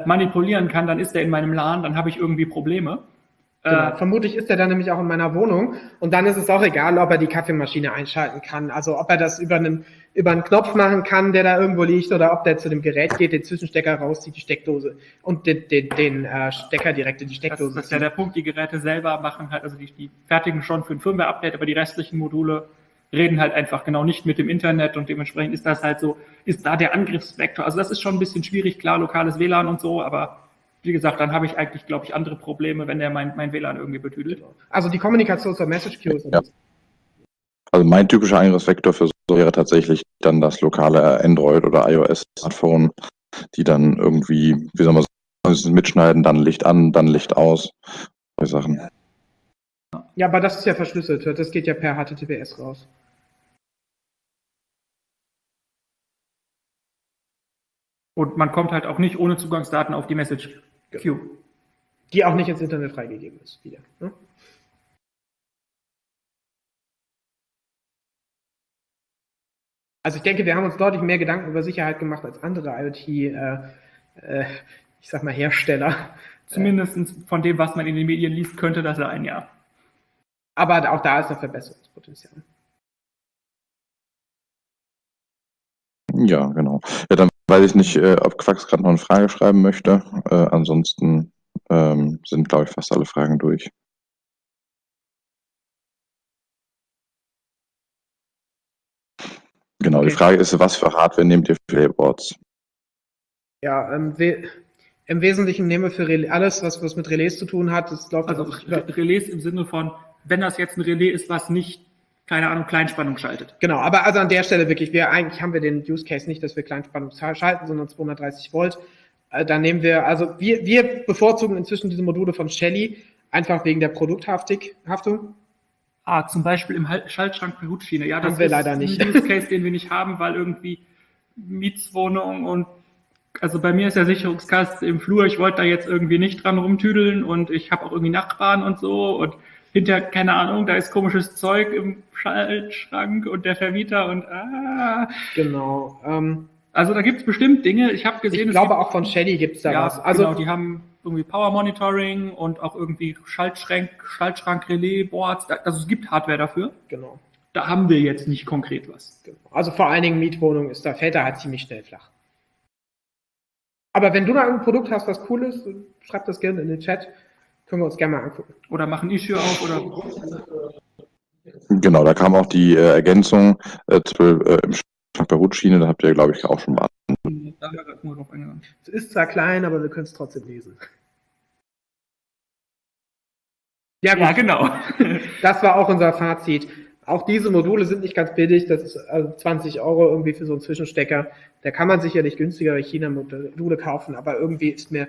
manipulieren kann, dann ist er in meinem LAN, dann habe ich irgendwie Probleme. Genau. Vermutlich ist er dann nämlich auch in meiner Wohnung und dann ist es auch egal, ob er die Kaffeemaschine einschalten kann, also ob er das über einen Knopf machen kann, der da irgendwo liegt oder ob der zu dem Gerät geht, den Zwischenstecker rauszieht, die Steckdose und den Stecker direkt in die Steckdose. Das ist ja der Punkt, die Geräte selber machen halt, also die fertigen schon für ein Firmware-Update, aber die restlichen Module reden halt einfach genau nicht mit dem Internet und dementsprechend ist das halt so, ist da der Angriffsvektor, also das ist schon ein bisschen schwierig, klar, lokales WLAN und so, aber wie gesagt, dann habe ich eigentlich, glaube ich, andere Probleme, wenn der mein WLAN irgendwie betüdelt. Also die Kommunikation zur Message Queue ist ja. Also mein typischer Angriffsvektor für so wäre tatsächlich dann das lokale Android- oder iOS-Smartphone, die dann irgendwie, wie soll man sagen, mitschneiden, dann Licht an, dann Licht aus, solche Sachen. Ja, aber das ist ja verschlüsselt, das geht ja per HTTPS raus. Und man kommt halt auch nicht ohne Zugangsdaten auf die Message Queue. Die auch nicht ins Internet freigegeben ist. Wieder, ne? Also ich denke, wir haben uns deutlich mehr Gedanken über Sicherheit gemacht als andere IoT, ich sag mal, Hersteller. Zumindest von dem, was man in den Medien liest, könnte das sein, ja. Aber auch da ist noch Verbesserungspotenzial. Ja, genau. Ja, dann weiß ich nicht, ob Quax gerade noch eine Frage schreiben möchte. Ansonsten sind, glaube ich, fast alle Fragen durch. Genau, okay. Die Frage ist, was für Hardware nehmt ihr für Relayboards? Ja, im Wesentlichen nehmen wir für alles, was mit Relais zu tun hat. Das läuft also Relais im Sinne von, wenn das jetzt ein Relais ist, was nicht, keine Ahnung, Kleinspannung schaltet. Genau, aber also an der Stelle wirklich, eigentlich haben wir den Use Case nicht, dass wir Kleinspannung schalten, sondern 230 Volt. Da nehmen wir, also wir bevorzugen inzwischen diese Module von Shelly, einfach wegen der Produkthaftung. Ah, zum Beispiel im Schaltschrank per Hutschiene. Ja, das haben wir leider nicht. Ein Use Case, den wir nicht haben, weil irgendwie Mietswohnung und, also bei mir ist der Sicherungskasten im Flur, ich wollte da jetzt irgendwie nicht dran rumtüdeln und ich habe auch irgendwie Nachbarn und so und hinter, keine Ahnung, da ist komisches Zeug im Schaltschrank und der Vermieter und Genau. Also da gibt es bestimmt Dinge, ich habe gesehen... Ich glaube auch von Shelly gibt es da ja, was. Also genau, die haben irgendwie Power Monitoring und auch irgendwie Schaltschrank-Relais-Boards, also es gibt Hardware dafür. Genau. Da haben wir jetzt nicht konkret was. Genau. Also vor allen Dingen Mietwohnungen ist da, fällt da halt ziemlich schnell flach. Aber wenn du da ein Produkt hast, was cool ist, schreib das gerne in den Chat. Können wir uns gerne mal angucken. Oder machen Issue auf oder... Genau, da kam auch die Ergänzung im Schrank bei Hutschiene, da habt ihr, glaube ich, auch schon mal. Da haben wir gerade nur drauf eingegangen. Es ist zwar klein, aber wir können es trotzdem lesen. Ja, ja genau. Das war auch unser Fazit. Auch diese Module sind nicht ganz billig, das ist also 20 Euro irgendwie für so einen Zwischenstecker. Da kann man sicherlich günstigere China-Module kaufen, aber irgendwie ist mir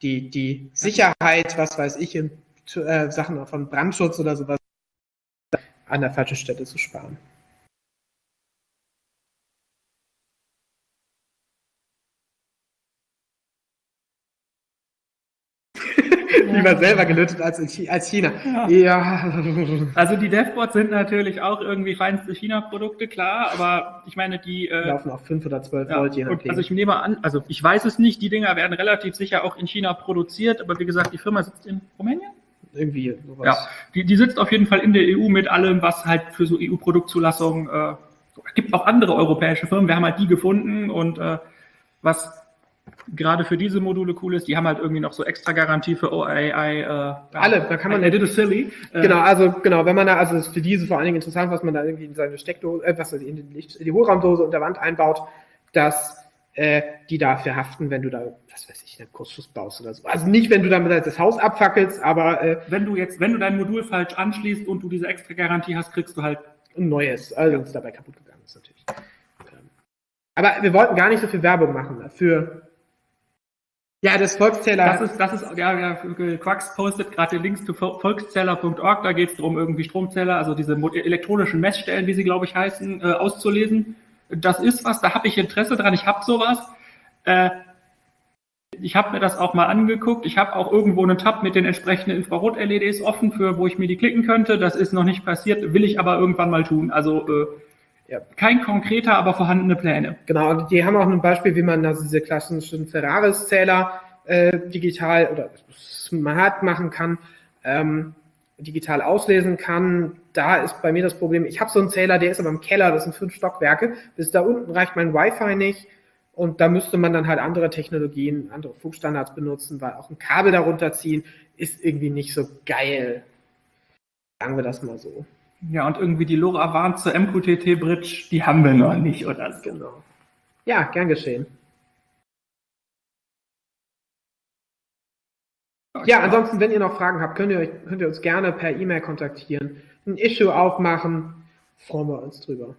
die Sicherheit, was weiß ich, in Sachen von Brandschutz oder sowas, an der falschen Stelle zu sparen. Lieber selber gelötet als China. Ja. Ja. Also die DevBots sind natürlich auch irgendwie feinste China-Produkte, klar, aber ich meine, die... laufen auf 5 oder 12 Volt, je nachdem. Also ich nehme an, also ich weiß es nicht, die Dinger werden relativ sicher auch in China produziert, aber wie gesagt, die Firma sitzt in Rumänien? Irgendwie sowas. Ja, die sitzt auf jeden Fall in der EU mit allem, was halt für so EU-Produktzulassung... Es gibt auch andere europäische Firmen, wir haben halt die gefunden und was... gerade für diese Module cool ist, die haben halt irgendwie noch so extra Garantie für OAI. Alle, da kann man... Genau, also genau, wenn man da, also ist für diese vor allen Dingen interessant, was man da irgendwie in seine Steckdose, in die Hohlraumdose unter Wand einbaut, dass die dafür haften, wenn du da, was weiß ich, einen Kursschuss baust oder so. Also nicht, wenn du damit das Haus abfackelst, aber... Wenn du dein Modul falsch anschließt und du diese extra Garantie hast, kriegst du halt... ein neues, also uns dabei kaputt gegangen ist natürlich. Aber wir wollten gar nicht so viel Werbung machen dafür. Ja, das Volkszähler. Ja, Quax postet gerade den Links zu volkszähler.org, da geht es darum, irgendwie Stromzähler, also diese elektronischen Messstellen, wie sie, glaube ich, heißen, auszulesen. Das ist was, da habe ich Interesse dran, ich habe sowas. Ich habe mir das auch mal angeguckt, ich habe auch irgendwo einen Tab mit den entsprechenden Infrarot-LEDs offen, für wo ich mir die klicken könnte, das ist noch nicht passiert, will ich aber irgendwann mal tun, also... Ja. Kein konkreter, aber vorhandene Pläne. Genau, und die haben auch ein Beispiel, wie man also diese klassischen Ferraris-Zähler digital oder smart machen kann, digital auslesen kann. Da ist bei mir das Problem, ich habe so einen Zähler, der ist aber im Keller, das sind 5 Stockwerke, bis da unten reicht mein Wi-Fi nicht und da müsste man dann halt andere Technologien, andere Funkstandards benutzen, weil auch ein Kabel darunter ziehen ist irgendwie nicht so geil. Sagen wir das mal so. Ja, und irgendwie die LoRa warnt zur MQTT-Bridge, die haben wir noch nicht, oder? Genau. Ja, gern geschehen. Okay. Ja, ansonsten, wenn ihr noch Fragen habt, könnt ihr uns gerne per E-Mail kontaktieren, ein Issue aufmachen, freuen wir uns drüber.